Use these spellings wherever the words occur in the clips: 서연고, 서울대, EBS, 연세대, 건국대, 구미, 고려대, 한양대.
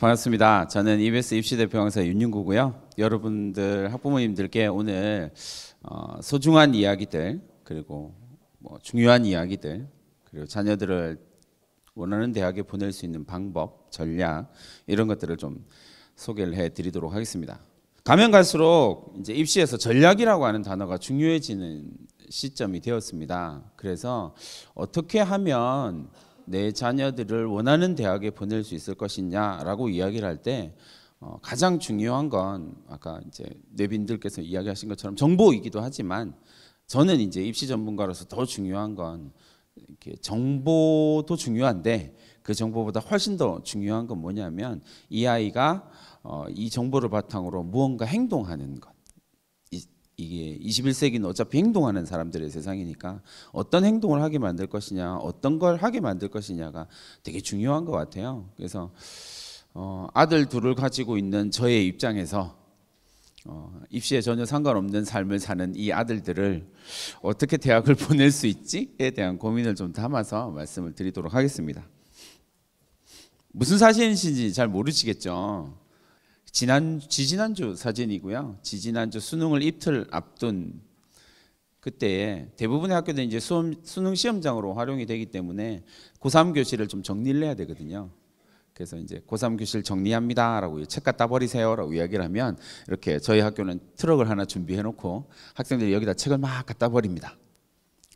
반갑습니다. 저는 EBS 입시대표 강사 윤윤구고요. 여러분들 학부모님들께 오늘 소중한 이야기들, 그리고 중요한 이야기들, 그리고 자녀들을 원하는 대학에 보낼 수 있는 방법, 전략 이런 것들을 좀 소개를 해드리도록 하겠습니다. 가면 갈수록 이제 입시에서 전략이라고 하는 단어가 중요해지는 시점이 되었습니다. 그래서 어떻게 하면 내 자녀들을 원하는 대학에 보낼 수 있을 것이냐라고 이야기를 할 때 가장 중요한 건 아까 이제 내빈들께서 이야기하신 것처럼 정보이기도 하지만 저는 이제 입시 전문가로서 더 중요한 건 이렇게 정보도 중요한데 그 정보보다 훨씬 더 중요한 건 뭐냐면 이 아이가 이 정보를 바탕으로 무언가 행동하는 것. 이게 21세기는 어차피 행동하는 사람들의 세상이니까 어떤 행동을 하게 만들 것이냐, 어떤 걸 하게 만들 것이냐가 되게 중요한 것 같아요. 그래서 아들 둘을 가지고 있는 저의 입장에서 입시에 전혀 상관없는 삶을 사는 이 아들들을 어떻게 대학을 보낼 수 있지에 대한 고민을 좀 담아서 말씀을 드리도록 하겠습니다. 무슨 사진인지 잘 모르시겠죠. 지지난주 사진이고요. 지지난주 수능을 이틀 앞둔 그때에 대부분의 학교들은 이제 수능 시험장으로 활용이 되기 때문에 고3 교실을 좀 정리를 해야 되거든요. 그래서 이제 고3 교실 정리합니다라고 책 갖다 버리세요라고 이야기를 하면 이렇게 저희 학교는 트럭을 하나 준비해 놓고 학생들이 여기다 책을 막 갖다 버립니다.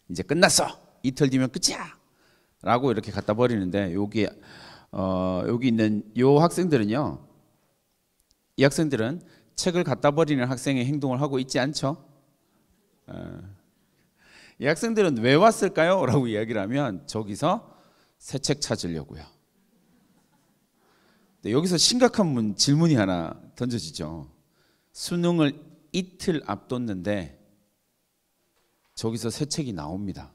이제 끝났어. 이틀 뒤면 끝이야. 라고 이렇게 갖다 버리는데 여기 있는 요 학생들은요. 이 학생들은 책을 갖다 버리는 학생의 행동을 하고 있지 않죠? 이 학생들은 왜 왔을까요? 라고 이야기를 하면 저기서 새 책 찾으려고요. 근데 여기서 심각한 질문이 하나 던져지죠. 수능을 이틀 앞뒀는데 저기서 새 책이 나옵니다.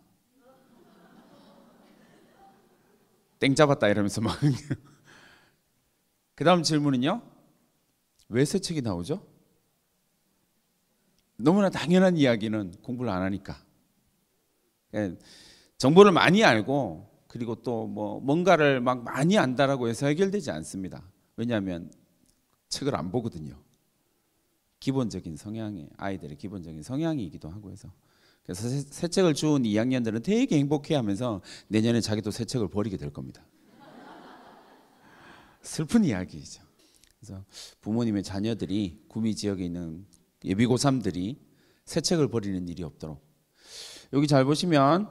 땡 잡았다 이러면서 막 그 다음 질문은요? 왜 새 책이 나오죠? 너무나 당연한 이야기는 공부를 안 하니까. 정보를 많이 알고 그리고 또 뭔가를 막 많이 안다라고 해서 해결되지 않습니다. 왜냐하면 책을 안 보거든요. 기본적인 성향이 아이들의 기본적인 성향이기도 하고 해서. 그래서 새 책을 주운 2학년들은 되게 행복해하면서 내년에 자기도 새 책을 버리게 될 겁니다. 슬픈 이야기이죠. 그래서 부모님의 자녀들이 구미 지역에 있는 예비 고3들이 새 책을 버리는 일이 없도록 여기 잘 보시면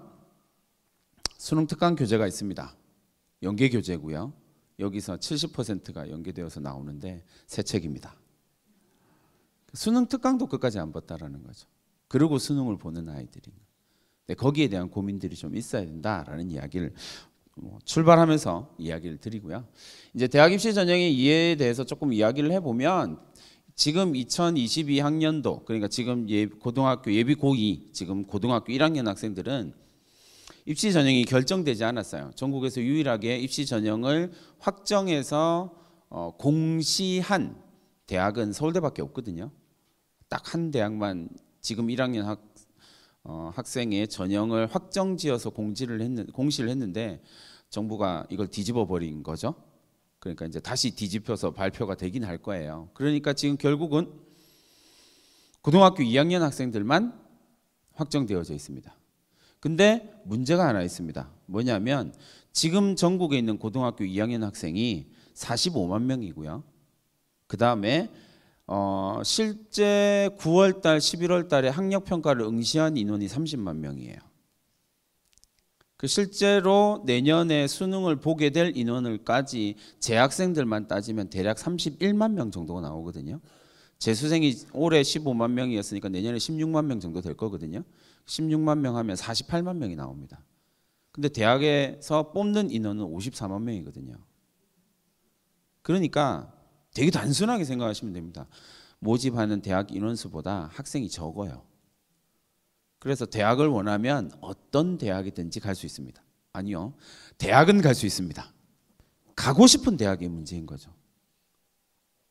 수능 특강 교재가 있습니다. 연계 교재고요. 여기서 70%가 연계되어서 나오는데 새 책입니다. 수능 특강도 끝까지 안 봤다라는 거죠. 그리고 수능을 보는 아이들이 거기에 대한 고민들이 좀 있어야 된다라는 이야기를 출발하면서 이야기를 드리고요. 이제 대학 입시 전형의 이해에 대해서 조금 이야기를 해보면 지금 2022학년도 그러니까 지금 고등학교 예비 고2 지금 고등학교 1학년 학생들은 입시 전형이 결정되지 않았어요. 전국에서 유일하게 입시 전형을 확정해서 공시한 대학은 서울대밖에 없거든요. 딱 한 대학만 지금 1학년 학생의 전형을 확정지어서 공시를 했는데 정부가 이걸 뒤집어 버린 거죠. 그러니까 이제 다시 뒤집혀서 발표가 되긴 할 거예요. 그러니까 지금 결국은 고등학교 2학년 학생들만 확정되어져 있습니다. 근데 문제가 하나 있습니다. 뭐냐면 지금 전국에 있는 고등학교 2학년 학생이 45만 명이고요. 그 다음에 실제 9월달, 11월달에 학력평가를 응시한 인원이 30만 명이에요. 실제로 내년에 수능을 보게 될 인원을까지 재학생들만 따지면 대략 31만 명 정도가 나오거든요. 재수생이 올해 15만 명이었으니까 내년에 16만 명 정도 될 거거든요. 16만 명 하면 48만 명이 나옵니다. 근데 대학에서 뽑는 인원은 54만 명이거든요. 그러니까 되게 단순하게 생각하시면 됩니다. 모집하는 대학 인원수보다 학생이 적어요. 그래서 대학을 원하면 어떤 대학이든지 갈 수 있습니다. 아니요. 대학은 갈 수 있습니다. 가고 싶은 대학이 문제인 거죠.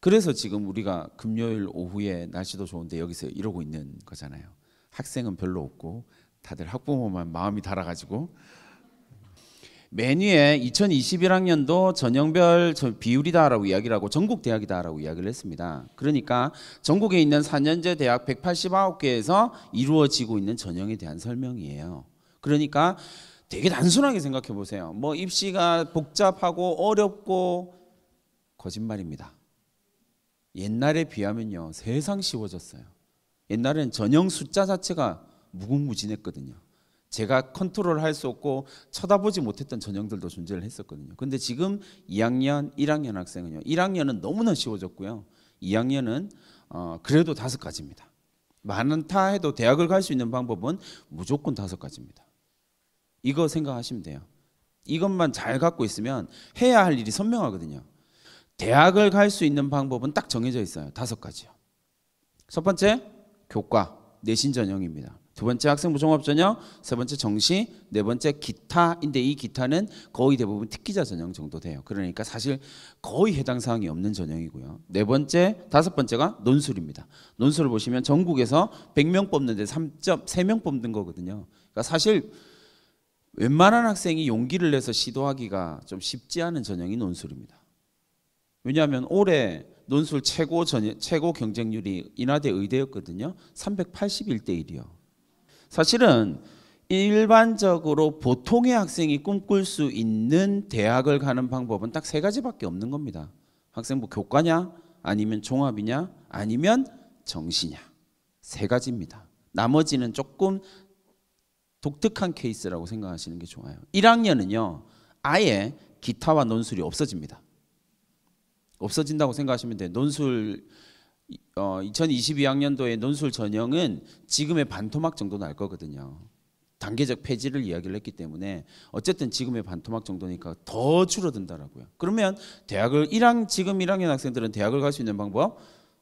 그래서 지금 우리가 금요일 오후에 날씨도 좋은데 여기서 이러고 있는 거잖아요. 학생은 별로 없고 다들 학부모만 마음이 달아가지고 맨 위에 2021학년도 전형별 비율이다라고 이야기를 하고 전국 대학이다라고 이야기를 했습니다. 그러니까 전국에 있는 4년제 대학 189개에서 이루어지고 있는 전형에 대한 설명이에요. 그러니까 되게 단순하게 생각해 보세요. 뭐 입시가 복잡하고 어렵고 거짓말입니다. 옛날에 비하면요 세상 쉬워졌어요. 옛날엔 전형 숫자 자체가 무궁무진했거든요. 제가 컨트롤할 수 없고 쳐다보지 못했던 전형들도 존재를 했었거든요. 근데 지금 2학년, 1학년 학생은요. 1학년은 너무나 쉬워졌고요. 2학년은 그래도 5가지입니다. 많다 해도 대학을 갈 수 있는 방법은 무조건 5가지입니다. 이거 생각하시면 돼요. 이것만 잘 갖고 있으면 해야 할 일이 선명하거든요. 대학을 갈 수 있는 방법은 딱 정해져 있어요. 5가지요. 첫 번째, 교과, 내신 전형입니다. 두 번째, 학생부 종합 전형. 세 번째, 정시. 네 번째, 기타인데 이 기타는 거의 대부분 특기자 전형 정도 돼요. 그러니까 사실 거의 해당 사항이 없는 전형이고요. 네 번째, 다섯 번째가 논술입니다. 논술을 보시면 전국에서 100명 뽑는데 3.3명 뽑는 거거든요. 그러니까 사실 웬만한 학생이 용기를 내서 시도하기가 좀 쉽지 않은 전형이 논술입니다. 왜냐하면 올해 논술 최고 경쟁률이 인하대 의대였거든요. 381대 1이요. 사실은 일반적으로 보통의 학생이 꿈꿀 수 있는 대학을 가는 방법은 딱 3가지밖에 없는 겁니다. 학생부 교과냐, 아니면 종합이냐, 아니면 정시냐. 3가지입니다. 나머지는 조금 독특한 케이스라고 생각하시는 게 좋아요. 1학년은요. 아예 기타와 논술이 없어집니다. 없어진다고 생각하시면 돼요. 논술 2022학년도의 논술 전형은 지금의 반토막 정도 날 거거든요. 단계적 폐지를 이야기를 했기 때문에 어쨌든 지금의 반토막 정도니까 더 줄어든다라고요. 그러면 지금 1학년 학생들은 대학을 갈 수 있는 방법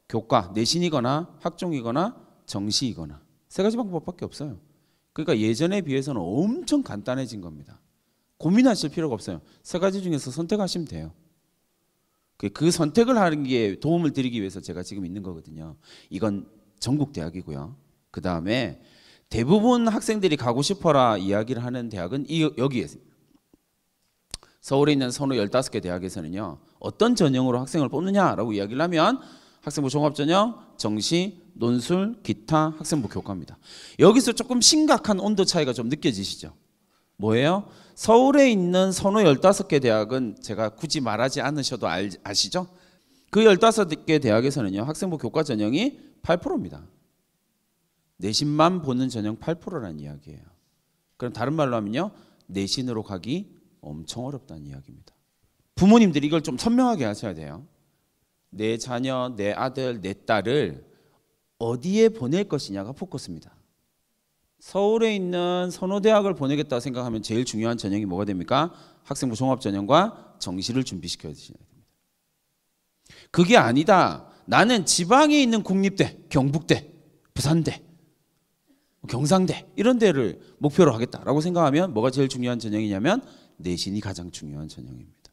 교과, 내신이거나 학종이거나 정시이거나 3가지 방법밖에 없어요. 그러니까 예전에 비해서는 엄청 간단해진 겁니다. 고민하실 필요가 없어요. 3가지 중에서 선택하시면 돼요. 그 선택을 하는 게 도움을 드리기 위해서 제가 지금 있는 거거든요. 이건 전국 대학이고요. 그 다음에 대부분 학생들이 가고 싶어라 이야기를 하는 대학은 여기에 서울에 있는 선호 15개 대학에서는요. 어떤 전형으로 학생을 뽑느냐라고 이야기를 하면 학생부 종합전형, 정시, 논술, 기타, 학생부 교과입니다. 여기서 조금 심각한 온도 차이가 좀 느껴지시죠? 뭐예요? 서울에 있는 선호 15개 대학은 제가 굳이 말하지 않으셔도 아시죠? 그 15개 대학에서는요. 학생부 교과 전형이 8%입니다. 내신만 보는 전형 8%라는 이야기예요. 그럼 다른 말로 하면요. 내신으로 가기 엄청 어렵다는 이야기입니다. 부모님들이 이걸 좀 선명하게 하셔야 돼요. 내 자녀, 내 아들, 내 딸을 어디에 보낼 것이냐가 포커스입니다. 서울에 있는 선호대학을 보내겠다 생각하면 제일 중요한 전형이 뭐가 됩니까? 학생부 종합전형과 정시를 준비시켜야 됩니다. 그게 아니다. 나는 지방에 있는 국립대, 경북대, 부산대, 경상대 이런 데를 목표로 하겠다라고 생각하면 뭐가 제일 중요한 전형이냐면 내신이 가장 중요한 전형입니다.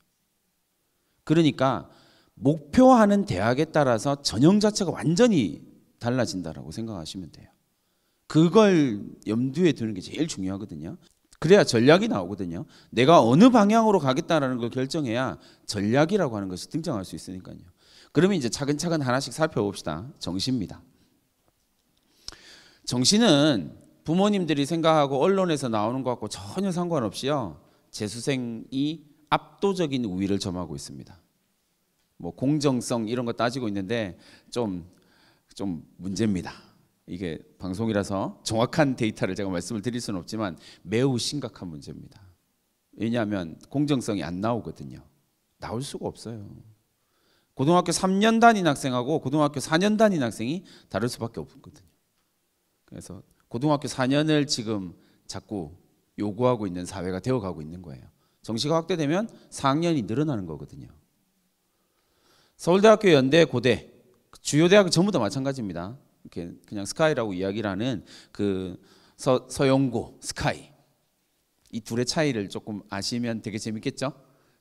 그러니까 목표하는 대학에 따라서 전형 자체가 완전히 달라진다라고 생각하시면 돼요. 그걸 염두에 두는 게 제일 중요하거든요. 그래야 전략이 나오거든요. 내가 어느 방향으로 가겠다라는 걸 결정해야 전략이라고 하는 것이 등장할 수 있으니까요. 그러면 이제 차근차근 하나씩 살펴봅시다. 정시입니다. 정시는 부모님들이 생각하고 언론에서 나오는 것하고 전혀 상관없이요. 재수생이 압도적인 우위를 점하고 있습니다. 뭐 공정성 이런 거 따지고 있는데 좀 문제입니다. 이게 방송이라서 정확한 데이터를 제가 말씀을 드릴 수는 없지만 매우 심각한 문제입니다. 왜냐하면 공정성이 안 나오거든요. 나올 수가 없어요. 고등학교 3년 다닌 학생하고 고등학교 4년 다닌 학생이 다를 수밖에 없거든요. 그래서 고등학교 4년을 지금 자꾸 요구하고 있는 사회가 되어가고 있는 거예요. 정시가 확대되면 4학년이 늘어나는 거거든요. 서울대학교, 연대, 고대 주요 대학은 전부 다 마찬가지입니다. 이렇게 그냥 스카이라고 이야기를 하는 그 서연고, 스카이 이 둘의 차이를 조금 아시면 되게 재밌겠죠?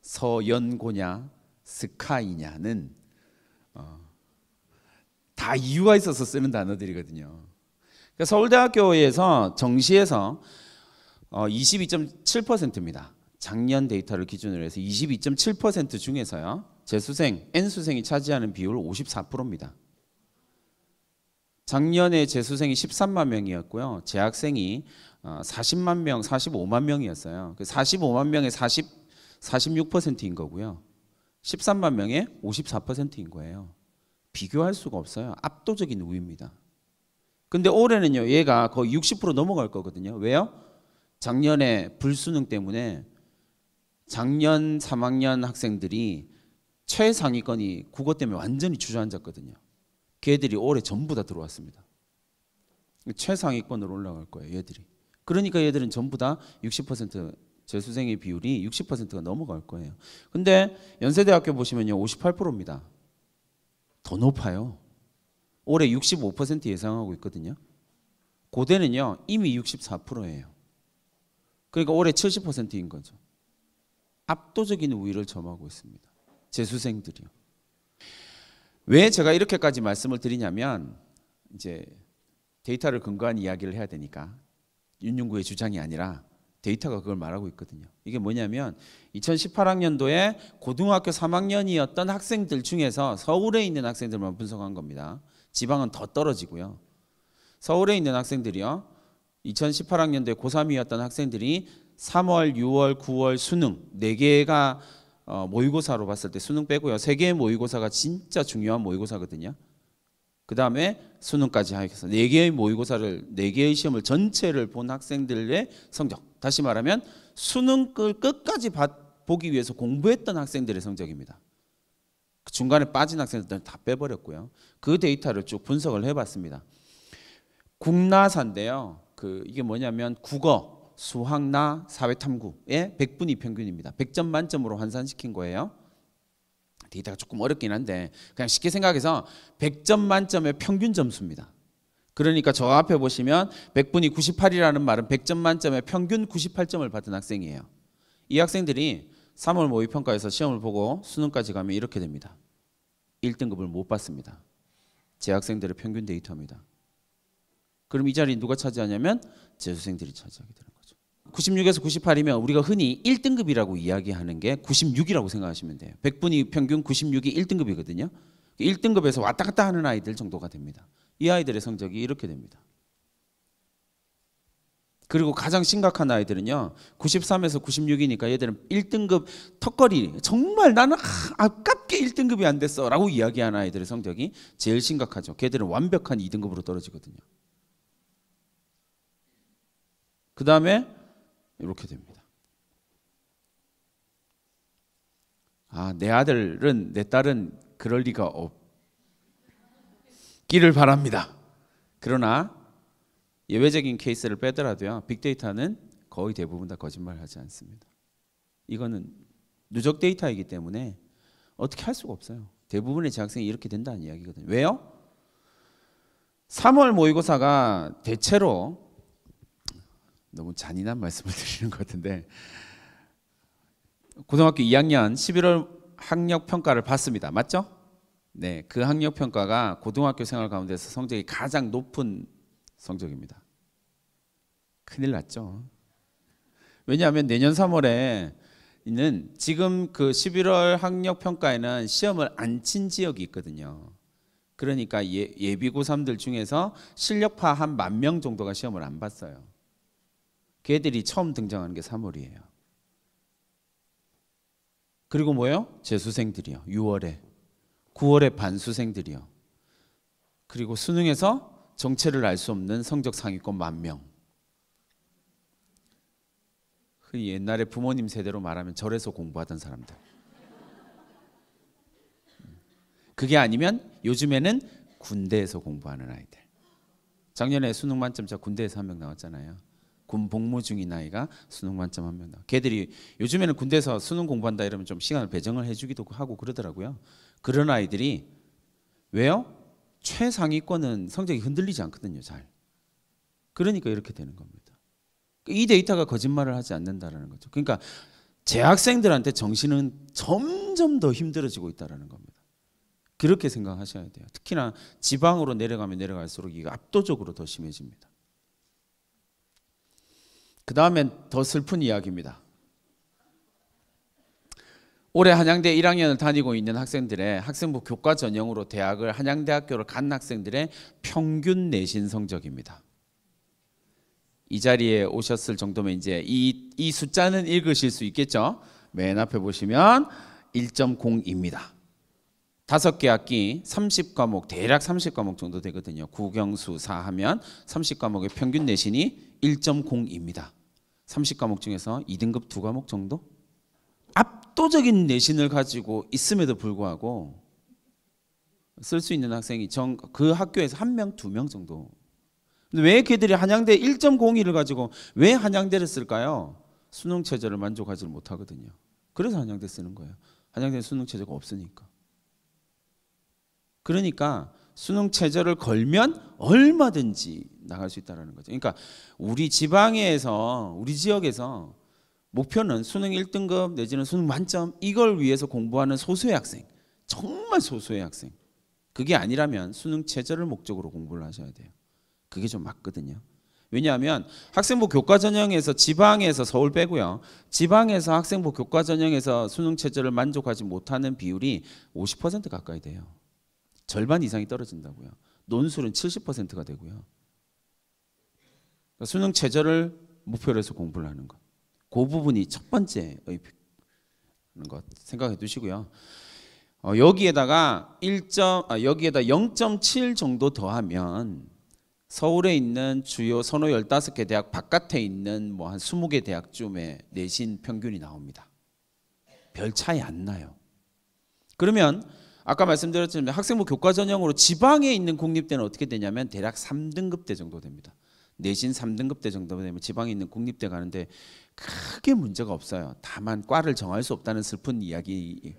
서연고냐 스카이냐는 다 이유가 있어서 쓰는 단어들이거든요. 그러니까 서울대학교에서 정시에서 22.7%입니다. 작년 데이터를 기준으로 해서 22.7% 중에서요, 재수생, N수생이 차지하는 비율 54%입니다. 작년에 재수생이 13만 명이었고요. 재학생이 40만 명, 45만 명이었어요. 45만 명의 46%인 거고요. 13만 명의 54%인 거예요. 비교할 수가 없어요. 압도적인 우위입니다. 근데 올해는요, 얘가 거의 60% 넘어갈 거거든요. 왜요? 작년에 불수능 때문에 작년 3학년 학생들이 최상위권이 국어 때문에 완전히 주저앉았거든요. 걔들이 올해 전부 다 들어왔습니다. 최상위권으로 올라갈 거예요, 얘들이. 그러니까 얘들은 전부 다 60% 재수생의 비율이 60%가 넘어갈 거예요. 근데 연세대학교 보시면요, 58%입니다. 더 높아요. 올해 65% 예상하고 있거든요. 고대는요, 이미 64%예요. 그러니까 올해 70%인 거죠. 압도적인 우위를 점하고 있습니다. 재수생들이요. 왜 제가 이렇게까지 말씀을 드리냐면, 이제 데이터를 근거한 이야기를 해야 되니까, 윤윤구의 주장이 아니라 데이터가 그걸 말하고 있거든요. 이게 뭐냐면 2018학년도에 고등학교 3학년이었던 학생들 중에서 서울에 있는 학생들만 분석한 겁니다. 지방은 더 떨어지고요. 서울에 있는 학생들이요, 2018학년도에 고3이었던 학생들이 3월, 6월, 9월 수능 4개가 모의고사로 봤을 때, 수능 빼고요, 3개의 모의고사가 진짜 중요한 모의고사거든요. 그 다음에 수능까지 해서 4개의 모의고사를, 4개의 시험을 전체를 본 학생들의 성적, 다시 말하면 수능을 끝까지 보기 위해서 공부했던 학생들의 성적입니다. 중간에 빠진 학생들은 다 빼버렸고요. 그 데이터를 쭉 분석을 해봤습니다. 국나사인데요, 이게 뭐냐면 국어, 수학나 사회탐구의 100분위 평균입니다. 100점 만점으로 환산시킨 거예요. 데이터가 조금 어렵긴 한데 그냥 쉽게 생각해서 100점 만점의 평균 점수입니다. 그러니까 저 앞에 보시면 100분위 98이라는 말은 100점 만점의 평균 98점을 받은 학생이에요. 이 학생들이 3월 모의평가에서 시험을 보고 수능까지 가면 이렇게 됩니다. 1등급을 못 받습니다. 재학생들의 평균 데이터입니다. 그럼 이 자리 누가 차지하냐면 재수생들이 차지하게 되는 거예요. 96에서 98이면 우리가 흔히 1등급이라고 이야기하는 게 96이라고 생각하시면 돼요. 100분위 평균 96이 1등급이거든요. 1등급에서 왔다 갔다 하는 아이들 정도가 됩니다. 이 아이들의 성적이 이렇게 됩니다. 그리고 가장 심각한 아이들은요, 93에서 96이니까 얘들은 1등급 턱걸이, 정말 나는 아깝게 1등급이 안 됐어 라고 이야기하는 아이들의 성적이 제일 심각하죠. 걔들은 완벽한 2등급으로 떨어지거든요. 그 다음에 이렇게 됩니다. 아, 내 아들은, 내 딸은 그럴 리가 없기를 바랍니다. 그러나 예외적인 케이스를 빼더라도요, 빅데이터는 거의 대부분 다 거짓말하지 않습니다. 이거는 누적 데이터이기 때문에 어떻게 할 수가 없어요. 대부분의 재학생이 이렇게 된다는 이야기거든요. 왜요? 3월 모의고사가 대체로, 너무 잔인한 말씀을 드리는 것 같은데, 고등학교 2학년 11월 학력평가를 봤습니다. 맞죠? 네, 그 학력평가가 고등학교 생활 가운데서 성적이 가장 높은 성적입니다. 큰일 났죠. 왜냐하면 내년 3월에 있는, 지금 그 11월 학력평가에는 시험을 안 친 지역이 있거든요. 그러니까 예비 고3들 중에서 실력파 한 10,000명 정도가 시험을 안 봤어요. 걔들이 처음 등장하는 게 3월이에요. 그리고 뭐예요? 재수생들이요. 6월에. 9월에 반수생들이요. 그리고 수능에서 정체를 알 수 없는 성적 상위권 10,000명. 흔히 옛날에 부모님 세대로 말하면 절에서 공부하던 사람들. 그게 아니면 요즘에는 군대에서 공부하는 아이들. 작년에 수능 만점자 군대에서 1명 나왔잖아요. 군 복무 중인 아이가 수능 만점 1명 나와. 걔들이 요즘에는 군대에서 수능 공부한다 이러면 좀 시간을 배정을 해주기도 하고 그러더라고요. 그런 아이들이, 왜요? 최상위권은 성적이 흔들리지 않거든요, 잘. 그러니까 이렇게 되는 겁니다. 이 데이터가 거짓말을 하지 않는다라는 거죠. 그러니까 재학생들한테 정신은 점점 더 힘들어지고 있다라는 겁니다. 그렇게 생각하셔야 돼요. 특히나 지방으로 내려가면 내려갈수록 이게 압도적으로 더 심해집니다. 그 다음엔 더 슬픈 이야기입니다. 올해 한양대 1학년을 다니고 있는 학생들의 학생부 교과 전형으로 대학을 한양대학교를 간 학생들의 평균 내신 성적입니다. 이 자리에 오셨을 정도면 이제 이 숫자는 읽으실 수 있겠죠. 맨 앞에 보시면 1.0입니다. 5개 학기 30과목, 대략 30과목 정도 되거든요. 국영수 4 하면 30과목의 평균 내신이 1.0입니다. 30과목 중에서 2등급 2과목 정도? 압도적인 내신을 가지고 있음에도 불구하고 쓸 수 있는 학생이 그 학교에서 1명, 2명 정도. 근데 왜 걔들이 한양대 1.02를 가지고 왜 한양대를 쓸까요? 수능 최저를 만족하지 못하거든요. 그래서 한양대 쓰는 거예요. 한양대는 수능 최저가 없으니까. 그러니까 수능 최저를 걸면 얼마든지 나갈 수 있다는 거죠. 그러니까 우리 지역에서 목표는 수능 1등급 내지는 수능 만점, 이걸 위해서 공부하는 소수의 학생, 정말 소수의 학생, 그게 아니라면 수능 최저를 목적으로 공부를 하셔야 돼요. 그게 좀 맞거든요. 왜냐하면 학생부 교과 전형에서 지방에서, 서울 빼고요, 지방에서 학생부 교과 전형에서 수능 최저를 만족하지 못하는 비율이 50% 가까이 돼요. 절반 이상이 떨어진다고요. 논술은 70%가 되고요. 그러니까 수능 최저를 목표로 해서 공부를 하는 것, 그 부분이 첫 번째인 것 생각해 두시고요. 여기에다 0.7 정도 더하면 서울에 있는 주요 선호 15개 대학 바깥에 있는 뭐 한 20개 대학쯤의 내신 평균이 나옵니다. 별 차이 안 나요. 그러면 아까 말씀드렸지만 학생부 교과 전형으로 지방에 있는 국립대는 어떻게 되냐면 대략 3등급대 정도 됩니다. 내신 3등급대 정도 되면 지방에 있는 국립대 가는데 크게 문제가 없어요. 다만 과를 정할 수 없다는 슬픈 이야기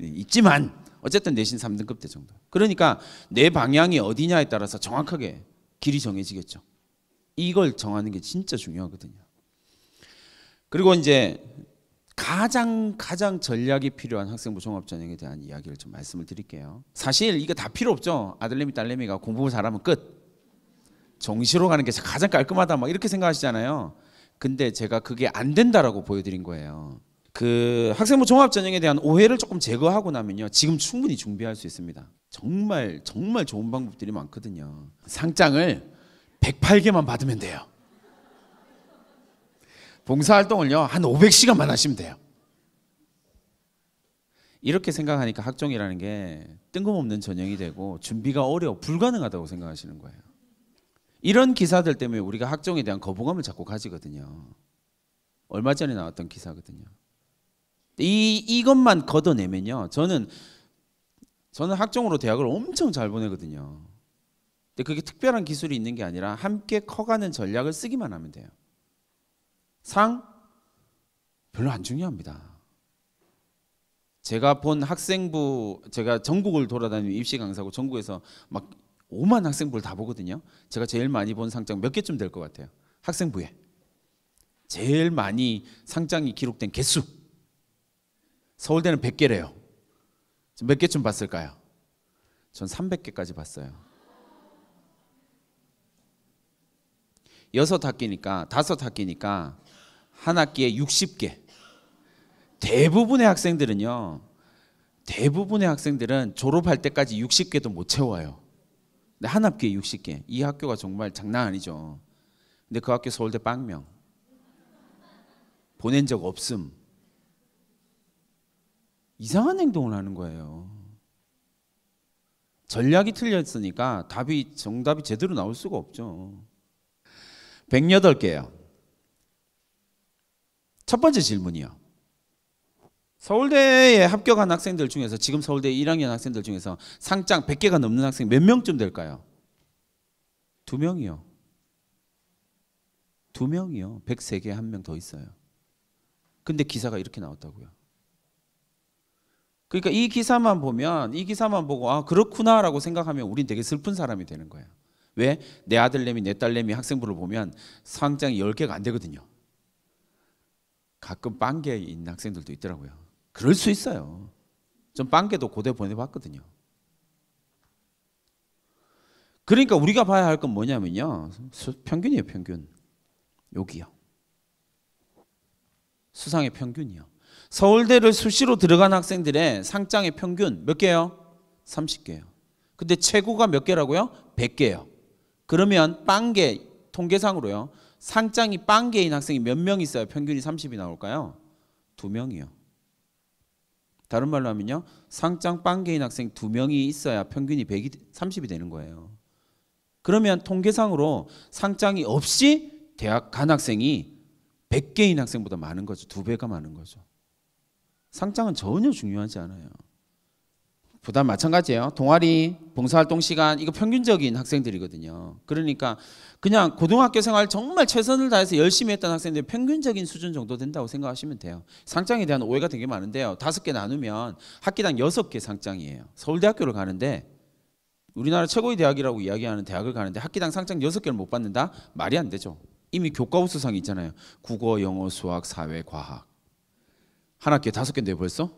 있지만 어쨌든 내신 3등급대 정도. 그러니까 내 방향이 어디냐에 따라서 정확하게 길이 정해지겠죠. 이걸 정하는 게 진짜 중요하거든요. 그리고 이제 가장 전략이 필요한 학생부 종합전형에 대한 이야기를 좀 말씀을 드릴게요. 사실 이거 다 필요 없죠. 아들내미 딸내미가 공부 잘하면 끝, 정시로 가는 게 가장 깔끔하다 막 이렇게 생각하시잖아요. 근데 제가 그게 안 된다라고 보여드린 거예요. 그 학생부 종합전형에 대한 오해를 조금 제거하고 나면요, 지금 충분히 준비할 수 있습니다. 정말 좋은 방법들이 많거든요. 상장을 108개만 받으면 돼요. 봉사활동을요 한 500시간만 하시면 돼요. 이렇게 생각하니까 학종이라는 게 뜬금없는 전형이 되고 준비가 어려워 불가능하다고 생각하시는 거예요. 이런 기사들 때문에 우리가 학종에 대한 거부감을 자꾸 가지거든요. 얼마 전에 나왔던 기사거든요. 이것만 걷어내면요, 저는 학종으로 대학을 엄청 잘 보내거든요. 근데 그게 특별한 기술이 있는 게 아니라 함께 커가는 전략을 쓰기만 하면 돼요. 상 별로 안 중요합니다. 제가 본 학생부, 제가 전국을 돌아다니는 입시 강사고 전국에서 막 5만 학생부를 다 보거든요. 제가 제일 많이 본 상장 몇 개쯤 될 것 같아요. 학생부에 제일 많이 상장이 기록된 개수, 서울대는 100개래요. 몇 개쯤 봤을까요? 전 300개까지 봤어요. 5학기니까 한 학기에 60개. 대부분의 학생들은 졸업할 때까지 60개도 못 채워요. 근데 한 학기에 60개. 이 학교가 정말 장난 아니죠. 근데 그 학교 서울대 빵명. 보낸 적 없음. 이상한 행동을 하는 거예요. 전략이 틀렸으니까 정답이 제대로 나올 수가 없죠. 108개예요. 첫 번째 질문이요. 서울대에 합격한 학생들 중에서, 지금 서울대 1학년 학생들 중에서 상장 100개가 넘는 학생 몇 명쯤 될까요? 2명이요. 2명이요. 103개에 1명 더 있어요. 근데 기사가 이렇게 나왔다고요. 그러니까 이 기사만 보고 아 그렇구나 라고 생각하면 우린 되게 슬픈 사람이 되는 거예요. 왜? 내 아들내미, 내 딸내미 학생부를 보면 상장이 10개가 안 되거든요. 가끔 빵개에 있는 학생들도 있더라고요. 그럴 수 있어요. 전 빵개도 고대 보내봤거든요. 그러니까 우리가 봐야 할 건 뭐냐면요, 평균이에요. 평균. 여기요. 수상의 평균이요. 서울대를 수시로 들어간 학생들의 상장의 평균 몇 개요? 30개요. 근데 최고가 몇 개라고요? 100개요. 그러면 빵개 통계상으로요. 상장이 빵개인 학생이 몇 명 있어요? 평균이 30이 나올까요? 2명이요. 다른 말로 하면요. 상장 빵개인 학생 2명이 있어야 평균이 30이 되는 거예요. 그러면 통계상으로 상장이 없이 대학 간 학생이 100개인 학생보다 많은 거죠. 2배가 많은 거죠. 상장은 전혀 중요하지 않아요. 부담 마찬가지예요. 동아리, 봉사활동 시간 이거 평균적인 학생들이거든요. 그러니까 그냥 고등학교 생활 정말 최선을 다해서 열심히 했던 학생들 평균적인 수준 정도 된다고 생각하시면 돼요. 상장에 대한 오해가 되게 많은데요. 5개 나누면 학기당 6개 상장이에요. 서울대학교를 가는데 우리나라 최고의 대학이라고 이야기하는 대학을 가는데 학기당 상장 6개를 못 받는다? 말이 안 되죠. 이미 교과부 수상이 있잖아요. 국어, 영어, 수학, 사회, 과학. 한 학기에 5개인데 벌써?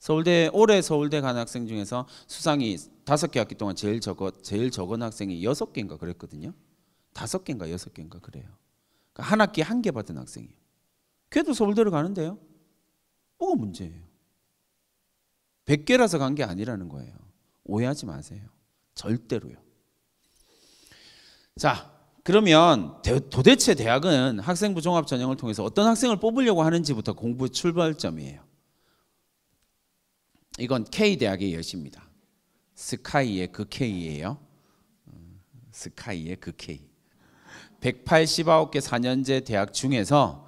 서울대 올해 서울대 간 학생 중에서 수상이 5개 학기 동안 제일 적은 학생이 6개인가 그랬거든요. 5개인가 6개인가 그래요. 그러니까 한 학기에 1개 받은 학생이에요. 걔도 서울대를 가는데요. 뭐가 문제예요? 100개라서 간 게 아니라는 거예요. 오해하지 마세요. 절대로요. 자, 그러면 도대체 대학은 학생부 종합 전형을 통해서 어떤 학생을 뽑으려고 하는지부터 공부의 출발점이에요. 이건 K대학의 예시입니다. 스카이의 그 K예요. 스카이의 그 K. 189개 4년제 대학 중에서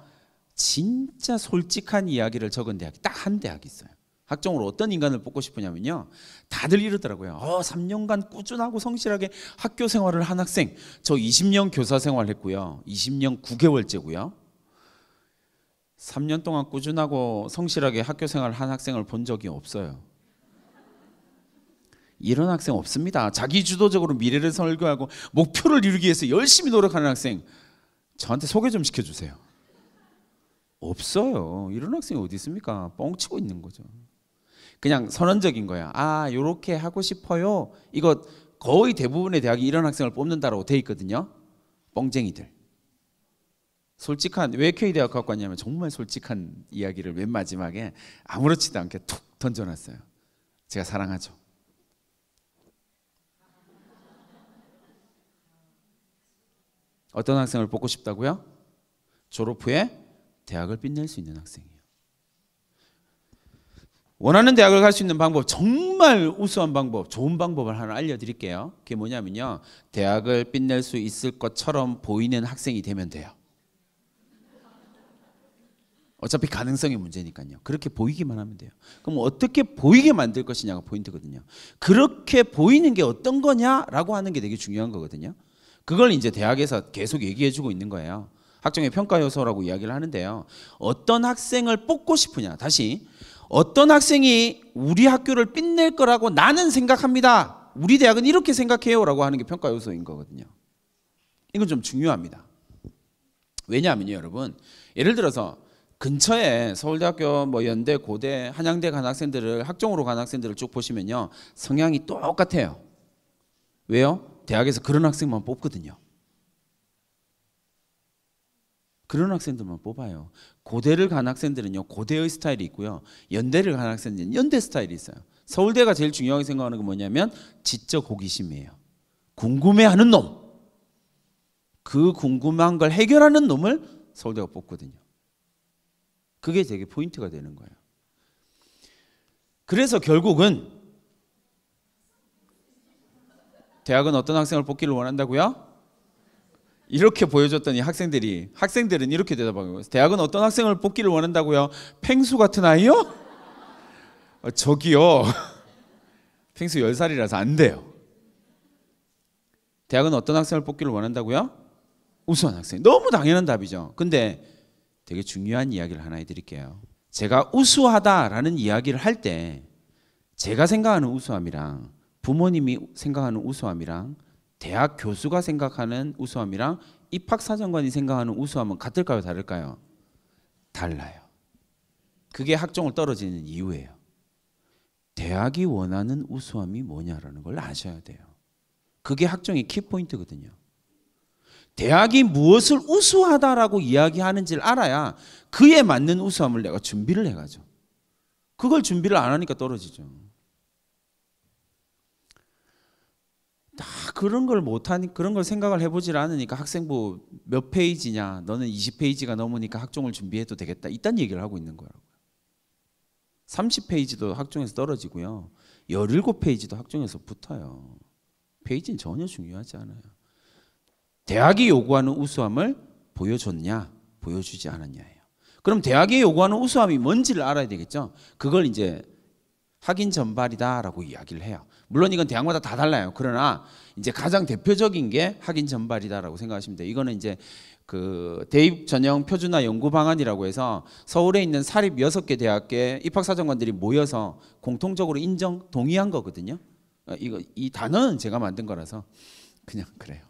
진짜 솔직한 이야기를 적은 대학이 딱 한 대학이 있어요. 학종으로 어떤 인간을 뽑고 싶으냐면요. 다들 이러더라고요. 3년간 꾸준하고 성실하게 학교 생활을 한 학생. 저 20년 교사 생활 했고요. 20년 9개월째고요. 3년 동안 꾸준하고 성실하게 학교 생활을 한 학생을 본 적이 없어요. 이런 학생 없습니다. 자기 주도적으로 미래를 설계하고 목표를 이루기 위해서 열심히 노력하는 학생. 저한테 소개 좀 시켜주세요. 없어요. 이런 학생이 어디 있습니까? 뻥치고 있는 거죠. 그냥 선언적인 거야. 요렇게 하고 싶어요. 이거 거의 대부분의 대학이 이런 학생을 뽑는다라고 돼 있거든요. 뻥쟁이들. 솔직한, 왜 K대학 갖고 왔냐면 정말 솔직한 이야기를 맨 마지막에 아무렇지도 않게 툭 던져놨어요. 제가 사랑하죠. 어떤 학생을 뽑고 싶다고요? 졸업 후에 대학을 빛낼 수 있는 학생이에요. 원하는 대학을 갈 수 있는 방법, 정말 우수한 방법, 좋은 방법을 하나 알려드릴게요. 그게 뭐냐면요. 대학을 빛낼 수 있을 것처럼 보이는 학생이 되면 돼요. 어차피 가능성의 문제니까요. 그렇게 보이기만 하면 돼요. 그럼 어떻게 보이게 만들 것이냐가 포인트거든요. 그렇게 보이는 게 어떤 거냐라고 하는 게 되게 중요한 거거든요. 그걸 이제 대학에서 계속 얘기해주고 있는 거예요. 학종의 평가 요소라고 이야기를 하는데요. 어떤 학생을 뽑고 싶으냐. 다시 어떤 학생이 우리 학교를 빛낼 거라고 나는 생각합니다. 우리 대학은 이렇게 생각해요. 라고 하는 게 평가 요소인 거거든요. 이건 좀 중요합니다. 왜냐하면요, 여러분. 예를 들어서 근처에 서울대학교, 연대, 고대, 한양대 간 학생들을 학종으로 간 학생들을 쭉 보시면요. 성향이 똑같아요. 왜요? 대학에서 그런 학생만 뽑거든요. 그런 학생들만 뽑아요. 고대를 간 학생들은요. 고대의 스타일이 있고요. 연대를 간 학생들은 연대 스타일이 있어요. 서울대가 제일 중요하게 생각하는 건 뭐냐면 지적 호기심이에요. 궁금해하는 놈. 그 궁금한 걸 해결하는 놈을 서울대가 뽑거든요. 그게 되게 포인트가 되는 거예요. 그래서 결국은 대학은 어떤 학생을 뽑기를 원한다고요? 이렇게 보여줬더니 학생들은 이렇게 대답하고 있어요. 대학은 어떤 학생을 뽑기를 원한다고요? 펭수 같은 아이요? 저기요. 펭수 10살이라서 안 돼요. 대학은 어떤 학생을 뽑기를 원한다고요? 우수한 학생. 너무 당연한 답이죠. 근데 되게 중요한 이야기를 하나 해드릴게요. 제가 우수하다라는 이야기를 할 때 제가 생각하는 우수함이랑 부모님이 생각하는 우수함이랑 대학 교수가 생각하는 우수함이랑 입학사정관이 생각하는 우수함은 같을까요? 다를까요? 달라요. 그게 학종을 떨어지는 이유예요. 대학이 원하는 우수함이 뭐냐라는 걸 아셔야 돼요. 그게 학종의 키포인트거든요. 대학이 무엇을 우수하다라고 이야기하는지를 알아야 그에 맞는 우수함을 내가 준비를 해가죠. 그걸 준비를 안 하니까 떨어지죠. 다 그런 걸 못하니, 그런 걸 생각을 해보질 않으니까 학생부 몇 페이지냐, 너는 20페이지가 넘으니까 학종을 준비해도 되겠다, 이딴 얘기를 하고 있는 거라고요. 30페이지도 학종에서 떨어지고요, 17페이지도 학종에서 붙어요. 페이지는 전혀 중요하지 않아요. 대학이 요구하는 우수함을 보여줬냐, 보여주지 않았냐예요. 그럼 대학이 요구하는 우수함이 뭔지를 알아야 되겠죠. 그걸 이제 학인 전발이다라고 이야기를 해요. 물론 이건 대학마다 다 달라요. 그러나 이제 가장 대표적인 게 학인 전발이다라고 생각하시면 돼요. 이거는 이제 그 대입 전형 표준화 연구 방안이라고 해서 서울에 있는 사립 6개 대학의 입학사정관들이 모여서 공통적으로 인정 동의한 거거든요. 이거 이 단어는 제가 만든 거라서 그냥 그래요.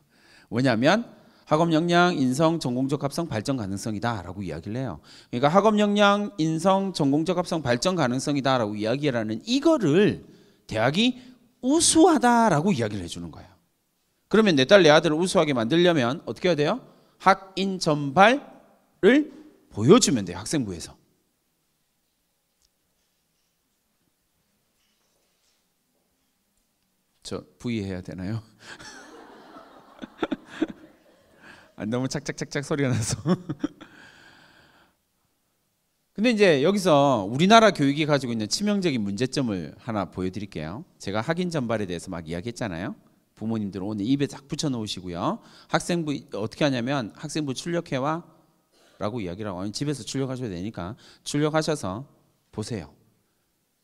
왜냐하면 학업 역량, 인성, 전공적 합성, 발전 가능성이다 라고 이야기를 해요. 그러니까 학업 역량, 인성, 전공적 합성, 발전 가능성이다 라고 이야기하는 이거를 대학이 우수하다 라고 이야기를 해주는 거예요. 그러면 내 딸, 내 아들을 우수하게 만들려면 어떻게 해야 돼요? 학인 전발을 보여주면 돼요. 학생부에서. 저 부의해야 되나요? 너무 착착착착 소리가 나서. 근데 이제 여기서 우리나라 교육이 가지고 있는 치명적인 문제점을 하나 보여드릴게요. 제가 학인 전발에 대해서 막 이야기했잖아요. 부모님들 오늘 입에 딱 붙여놓으시고요. 학생부 어떻게 하냐면 학생부 출력해와 라고 이야기를 하고, 아니 집에서 출력하셔야 되니까 출력하셔서 보세요.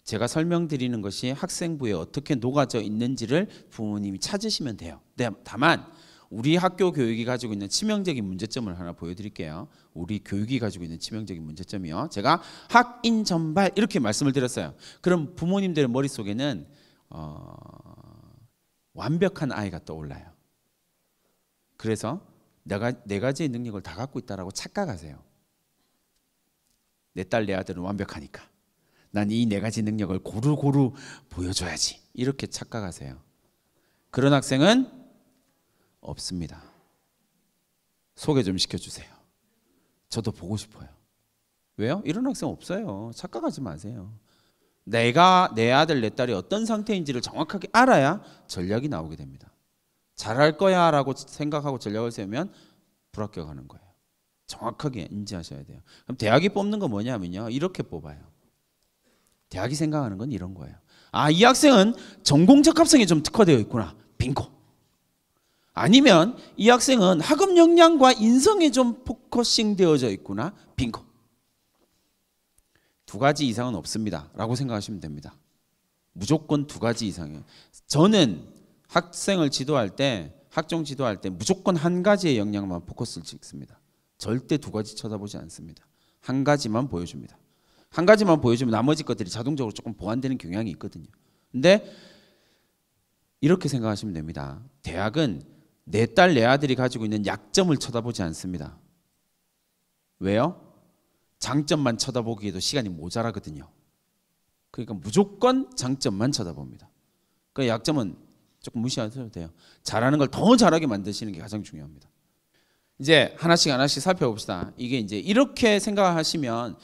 제가 설명드리는 것이 학생부에 어떻게 녹아져 있는지를 부모님이 찾으시면 돼요. 다만 우리 학교 교육이 가지고 있는 치명적인 문제점을 하나 보여드릴게요. 우리 교육이 가지고 있는 치명적인 문제점이요. 제가 학인 전발 이렇게 말씀을 드렸어요. 그럼 부모님들의 머릿속에는 완벽한 아이가 떠올라요. 그래서 내가 네 가지의 능력을 다 갖고 있다라고 착각하세요. 내 딸, 내 아들은 완벽하니까 난 이 네 가지 능력을 고루고루 보여줘야지, 이렇게 착각하세요. 그런 학생은 없습니다. 소개 좀 시켜주세요. 저도 보고 싶어요. 왜요? 이런 학생 없어요. 착각하지 마세요. 내가 내 아들, 내 딸이 어떤 상태인지를 정확하게 알아야 전략이 나오게 됩니다. 잘할 거야 라고 생각하고 전략을 세우면 불합격하는 거예요. 정확하게 인지하셔야 돼요. 그럼 대학이 뽑는 건 뭐냐면요, 이렇게 뽑아요. 대학이 생각하는 건 이런 거예요. 아, 이 학생은 전공적 합성이 좀 특화되어 있구나. 빙고. 아니면 이 학생은 학업 역량과 인성에 좀 포커싱 되어져 있구나. 빙고. 두 가지 이상은 없습니다 라고 생각하시면 됩니다. 무조건 두 가지 이상이에요. 저는 학생을 지도할 때, 학종 지도할 때 무조건 한 가지의 역량만 포커스를 찍습니다. 절대 두 가지 쳐다보지 않습니다. 한 가지만 보여줍니다. 한 가지만 보여주면 나머지 것들이 자동적으로 조금 보완되는 경향이 있거든요. 근데 이렇게 생각하시면 됩니다. 대학은 내 딸, 내 아들이 가지고 있는 약점을 쳐다보지 않습니다. 왜요? 장점만 쳐다보기에도 시간이 모자라거든요. 그러니까 무조건 장점만 쳐다봅니다. 그러니까 약점은 조금 무시하셔도 돼요. 잘하는 걸 더 잘하게 만드시는 게 가장 중요합니다. 이제 하나씩 하나씩 살펴봅시다. 이게 이제 이렇게 생각하시면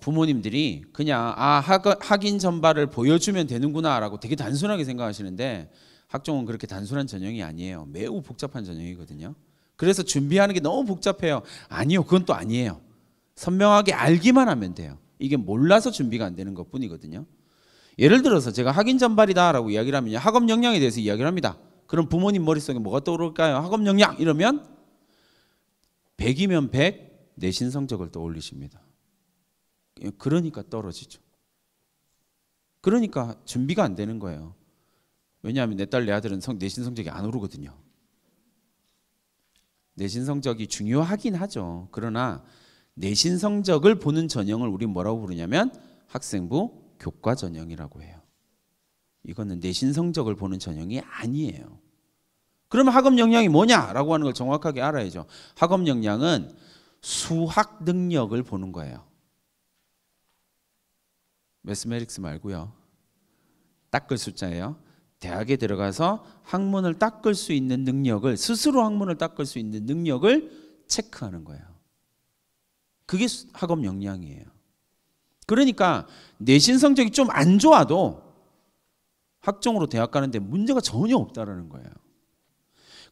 부모님들이 그냥 아, 학인 전발을 보여주면 되는구나 라고 되게 단순하게 생각하시는데, 학종은 그렇게 단순한 전형이 아니에요. 매우 복잡한 전형이거든요. 그래서 준비하는 게 너무 복잡해요. 아니요, 그건 또 아니에요. 선명하게 알기만 하면 돼요. 이게 몰라서 준비가 안 되는 것 뿐이거든요. 예를 들어서 제가 학인 전발이다 라고 이야기를 하면 학업 역량에 대해서 이야기를 합니다. 그럼 부모님 머릿속에 뭐가 떠오를까요? 학업 역량 이러면 100이면 100 내신 성적을 떠올리십니다. 그러니까 떨어지죠. 그러니까 준비가 안 되는 거예요. 왜냐하면 내 딸, 내 아들은 내신 성적이 안 오르거든요. 내신 성적이 중요하긴 하죠. 그러나 내신 성적을 보는 전형을 우리 뭐라고 부르냐면 학생부 교과 전형이라고 해요. 이거는 내신 성적을 보는 전형이 아니에요. 그러면 학업 역량이 뭐냐라고 하는 걸 정확하게 알아야죠. 학업 역량은 수학 능력을 보는 거예요. 매스메릭스 말고요. 딱 그 숫자예요. 대학에 들어가서 학문을 닦을 수 있는 능력을, 스스로 학문을 닦을 수 있는 능력을 체크하는 거예요. 그게 학업 역량이에요. 그러니까 내신 성적이 좀 안 좋아도 학종으로 대학 가는데 문제가 전혀 없다라는 거예요.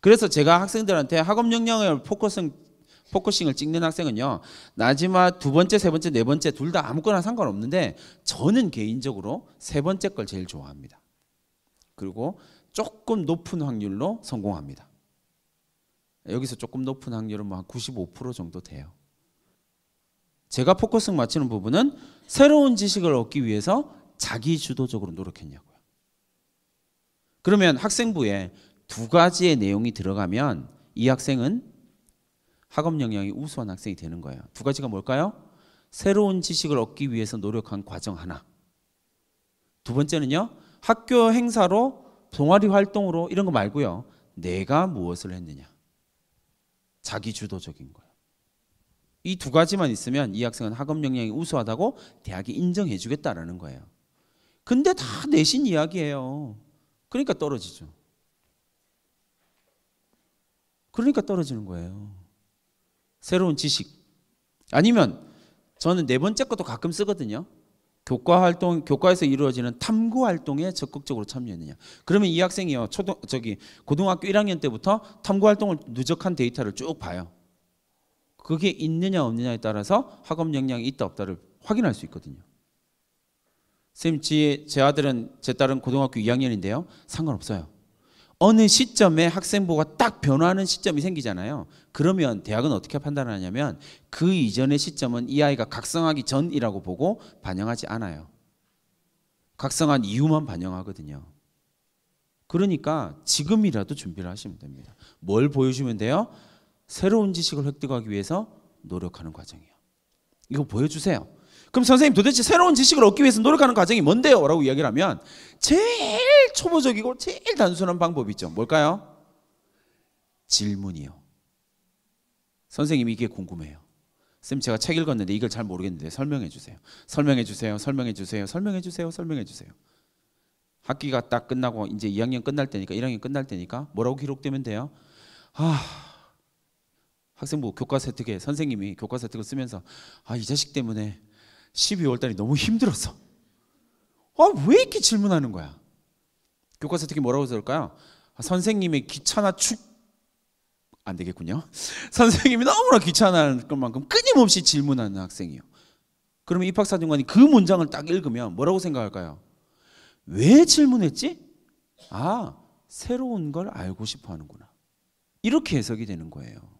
그래서 제가 학생들한테 학업 역량을 포커싱을 찍는 학생은요, 마지막 두 번째, 세 번째, 네 번째 둘 다 아무거나 상관없는데, 저는 개인적으로 세 번째 걸 제일 좋아합니다. 그리고 조금 높은 확률로 성공합니다. 여기서 조금 높은 확률은 뭐 한 95% 정도 돼요. 제가 포커싱 맞추는 부분은 새로운 지식을 얻기 위해서 자기 주도적으로 노력했냐고요. 그러면 학생부에 두 가지의 내용이 들어가면 이 학생은 학업 역량이 우수한 학생이 되는 거예요. 두 가지가 뭘까요? 새로운 지식을 얻기 위해서 노력한 과정 하나. 두 번째는요, 학교 행사로, 동아리 활동으로 이런 거 말고요, 내가 무엇을 했느냐, 자기 주도적인 거예요. 이 두 가지만 있으면 이 학생은 학업 역량이 우수하다고 대학이 인정해 주겠다라는 거예요. 근데 다 내신 이야기예요. 그러니까 떨어지죠. 그러니까 떨어지는 거예요. 새로운 지식. 아니면 저는 네 번째 것도 가끔 쓰거든요. 교과에서 이루어지는 탐구 활동에 적극적으로 참여했느냐. 그러면 이 학생이요, 고등학교 1학년 때부터 탐구 활동을 누적한 데이터를 쭉 봐요. 그게 있느냐 없느냐에 따라서 학업 역량이 있다 없다를 확인할 수 있거든요. 선생님, 제 딸은 고등학교 2학년인데요. 상관없어요. 어느 시점에 학생부가 딱 변화하는 시점이 생기잖아요. 그러면 대학은 어떻게 판단하냐면, 그 이전의 시점은 이 아이가 각성하기 전이라고 보고 반영하지 않아요. 각성한 이유만 반영하거든요. 그러니까 지금이라도 준비를 하시면 됩니다. 뭘 보여주면 돼요? 새로운 지식을 획득하기 위해서 노력하는 과정이에요. 이거 보여주세요. 그럼 선생님, 도대체 새로운 지식을 얻기 위해서 노력하는 과정이 뭔데요? 라고 이야기를 하면 제일 초보적이고 제일 단순한 방법이 있죠. 뭘까요? 질문이요. 선생님, 이게 궁금해요. 선생님, 제가 책 읽었는데 이걸 잘 모르겠는데 설명해 주세요. 설명해 주세요. 설명해 주세요. 설명해 주세요. 설명해 주세요. 학기가 딱 끝나고 이제 1학년 끝날 때니까 뭐라고 기록되면 돼요? 학생부 교과서 획득에 선생님이 교과서 획득을 쓰면서 이 자식 때문에 12월 달이 너무 힘들었어. 왜 이렇게 질문하는 거야? 교과서 특히 뭐라고 쓸까요? 선생님이 귀찮아 안 되겠군요. 선생님이 너무나 귀찮아할 것만큼 끊임없이 질문하는 학생이요. 그러면 입학사정관이 그 문장을 딱 읽으면 뭐라고 생각할까요? 왜 질문했지? 새로운 걸 알고 싶어 하는구나. 이렇게 해석이 되는 거예요.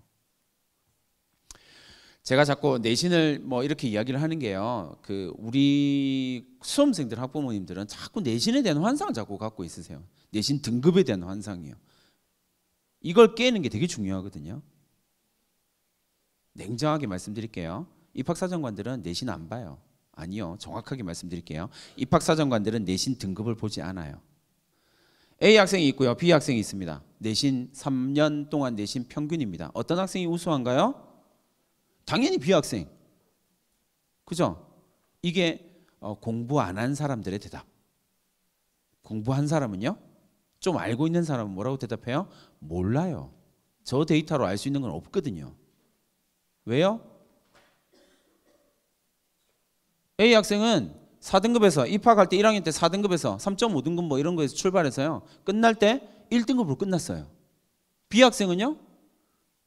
제가 자꾸 내신을 뭐 이렇게 이야기를 하는 게요, 우리 수험생들, 학부모님들은 자꾸 내신에 대한 환상을 자꾸 갖고 있으세요. 내신 등급에 대한 환상이요. 이걸 깨는 게 되게 중요하거든요. 냉정하게 말씀드릴게요. 입학사정관들은 내신 안 봐요. 아니요, 정확하게 말씀드릴게요. 입학사정관들은 내신 등급을 보지 않아요. A 학생이 있고요, B 학생이 있습니다. 내신 3년 동안 내신 평균입니다. 어떤 학생이 우수한가요? 당연히 B 학생. 그죠? 이게 공부 안 한 사람들의 대답. 공부한 사람은요? 좀 알고 있는 사람은 뭐라고 대답해요? 몰라요. 저 데이터로 알 수 있는 건 없거든요. 왜요? A 학생은 4등급에서 입학할 때 1학년 때 4등급에서 3.5등급 뭐 이런 거에서 출발해서요, 끝날 때 1등급으로 끝났어요. B 학생은요?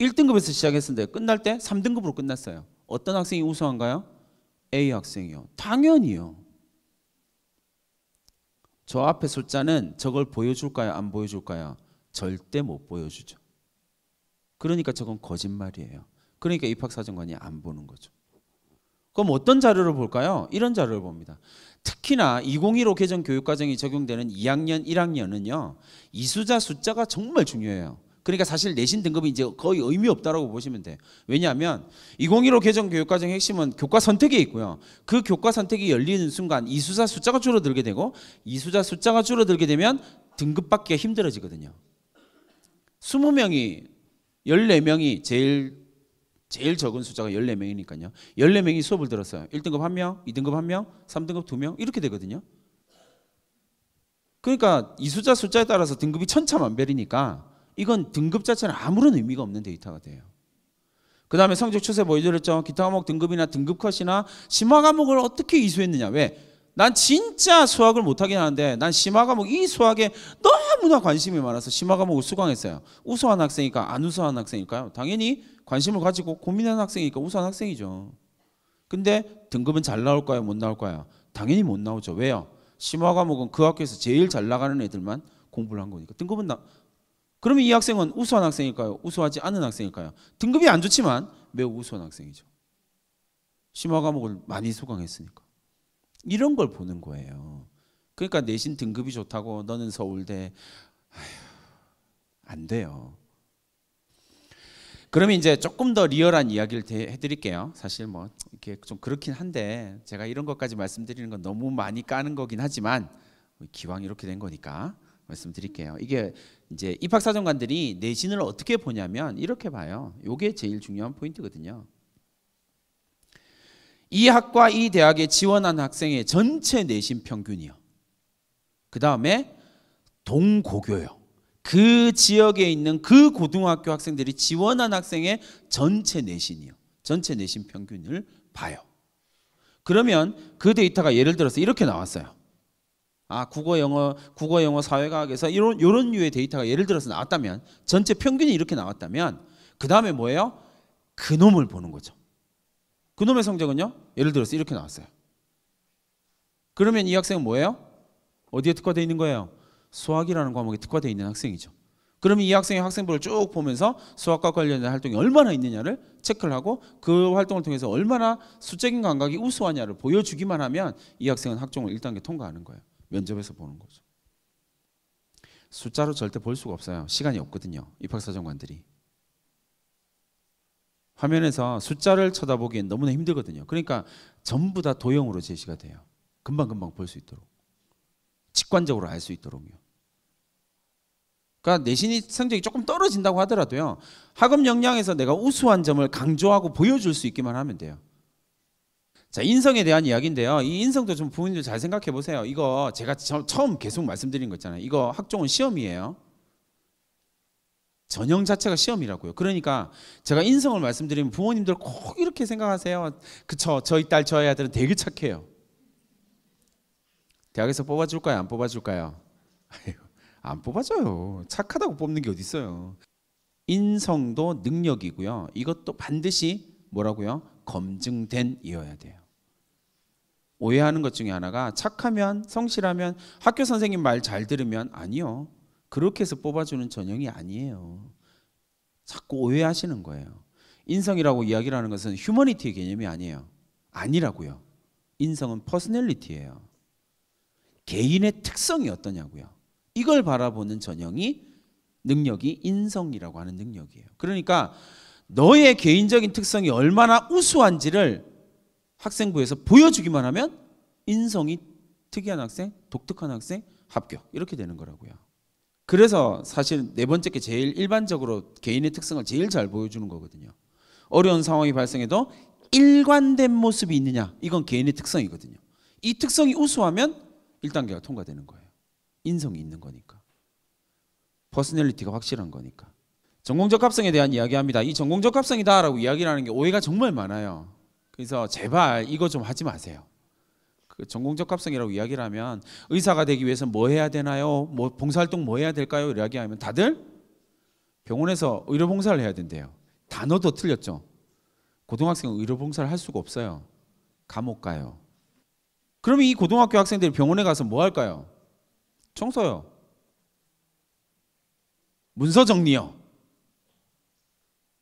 1등급에서 시작했었는데 끝날 때 3등급으로 끝났어요. 어떤 학생이 우수한가요? A 학생이요. 당연히요. 저 앞에 숫자는 저걸 보여줄까요? 안 보여줄까요? 절대 못 보여주죠. 그러니까 저건 거짓말이에요. 그러니까 입학사정관이 안 보는 거죠. 그럼 어떤 자료를 볼까요? 이런 자료를 봅니다. 특히나 2015 개정 교육과정이 적용되는 2학년, 1학년은요, 이수자 숫자가 정말 중요해요. 그러니까 사실 내신 등급이 이제 거의 의미 없다라고 보시면 돼요. 왜냐하면 2015 개정 교육과정의 핵심은 교과 선택에 있고요. 그 교과 선택이 열리는 순간 이수자 숫자가 줄어들게 되고, 이수자 숫자가 줄어들게 되면 등급 받기가 힘들어지거든요. 20명이 14명이 제일 적은 숫자가 14명이니까요. 14명이 수업을 들었어요. 1등급 1명, 2등급 1명, 3등급 2명 이렇게 되거든요. 그러니까 이수자 숫자에 따라서 등급이 천차만별이니까 이건 등급 자체는 아무런 의미가 없는 데이터가 돼요. 그 다음에 성적 추세 보여드렸죠. 기타 과목 등급이나 등급 컷이나 심화 과목을 어떻게 이수했느냐. 왜? 난 진짜 수학을 못하긴 하는데 난 심화 과목 이 수학에 너무나 관심이 많아서 심화 과목을 수강했어요. 우수한 학생일까 안 우수한 학생일까요? 당연히 관심을 가지고 고민하는 학생이니까 우수한 학생이죠. 근데 등급은 잘 나올까요? 못 나올까요? 당연히 못 나오죠. 왜요? 심화 과목은 그 학교에서 제일 잘 나가는 애들만 공부를 한 거니까 등급은 그러면 이 학생은 우수한 학생일까요? 우수하지 않은 학생일까요? 등급이 안 좋지만 매우 우수한 학생이죠. 심화 과목을 많이 수강했으니까. 이런 걸 보는 거예요. 그러니까 내신 등급이 좋다고 너는 서울대 안 돼요. 그러면 이제 조금 더 리얼한 이야기를 해드릴게요. 사실 뭐 이렇게 좀 그렇긴 한데 제가 이런 것까지 말씀드리는 건 너무 많이 까는 거긴 하지만 기왕 이렇게 된 거니까 말씀드릴게요. 이게 이제 입학사정관들이 내신을 어떻게 보냐면 이렇게 봐요. 이게 제일 중요한 포인트거든요. 이 학과 이 대학에 지원한 학생의 전체 내신 평균이요. 그 다음에 동고교요. 그 지역에 있는 그 고등학교 학생들이 지원한 학생의 전체 내신이요. 전체 내신 평균을 봐요. 그러면 그 데이터가 예를 들어서 이렇게 나왔어요. 아, 국어, 영어, 사회과학에서 이런 류의 데이터가 예를 들어서 나왔다면, 전체 평균이 이렇게 나왔다면, 그 다음에 뭐예요? 그놈을 보는 거죠. 그놈의 성적은요? 예를 들어서 이렇게 나왔어요. 그러면 이 학생은 뭐예요? 어디에 특화되어 있는 거예요? 수학이라는 과목에 특화되어 있는 학생이죠. 그러면 이 학생의 학생부를 쭉 보면서 수학과 관련된 활동이 얼마나 있느냐를 체크를 하고 그 활동을 통해서 얼마나 수적인 감각이 우수하냐를 보여주기만 하면 이 학생은 학종을 1단계 통과하는 거예요. 면접에서 보는 거죠. 숫자로 절대 볼 수가 없어요. 시간이 없거든요. 입학사정관들이. 화면에서 숫자를 쳐다보기엔 너무나 힘들거든요. 그러니까 전부 다 도형으로 제시가 돼요. 금방금방 볼 수 있도록. 직관적으로 알 수 있도록요. 그러니까 내신이 성적이 조금 떨어진다고 하더라도요. 학업 역량에서 내가 우수한 점을 강조하고 보여줄 수 있기만 하면 돼요. 자, 인성에 대한 이야기인데요. 이 인성도 좀 부모님들 잘 생각해 보세요. 이거 제가 처음 계속 말씀드린 거 있잖아요. 이거 학종은 시험이에요. 전형 자체가 시험이라고요. 그러니까 제가 인성을 말씀드리면 부모님들 꼭 이렇게 생각하세요. 그쵸? 저희 딸, 저희 아들은 되게 착해요. 대학에서 뽑아줄까요? 안 뽑아줄까요? 안 뽑아줘요. 착하다고 뽑는 게 어디 있어요. 인성도 능력이고요. 이것도 반드시 뭐라고요? 검증된 이어야 돼요. 오해하는 것 중에 하나가 착하면, 성실하면, 학교 선생님 말 잘 들으면 아니요. 그렇게 해서 뽑아주는 전형이 아니에요. 자꾸 오해하시는 거예요. 인성이라고 이야기를 하는 것은 휴머니티의 개념이 아니에요. 아니라고요. 인성은 퍼스널리티예요. 개인의 특성이 어떠냐고요. 이걸 바라보는 전형이 능력이 인성이라고 하는 능력이에요. 그러니까 너의 개인적인 특성이 얼마나 우수한지를 학생부에서 보여주기만 하면 인성이 특이한 학생, 독특한 학생, 합격 이렇게 되는 거라고요. 그래서 사실 네 번째 게 제일 일반적으로 개인의 특성을 제일 잘 보여주는 거거든요. 어려운 상황이 발생해도 일관된 모습이 있느냐, 이건 개인의 특성이거든요. 이 특성이 우수하면 1단계가 통과되는 거예요. 인성이 있는 거니까. 퍼스널리티가 확실한 거니까. 전공적합성에 대한 이야기합니다. 이 전공적합성이다라고 이야기를 하는 게 오해가 정말 많아요. 그래서 제발 이거 좀 하지 마세요. 그 전공적합성이라고 이야기를 하면 의사가 되기 위해서 뭐 해야 되나요? 뭐 봉사활동 뭐 해야 될까요? 이야기하면 다들 병원에서 의료봉사를 해야 된대요. 단어도 틀렸죠. 고등학생은 의료봉사를 할 수가 없어요. 감옥 가요. 그러면 이 고등학교 학생들이 병원에 가서 뭐 할까요? 청소요. 문서 정리요.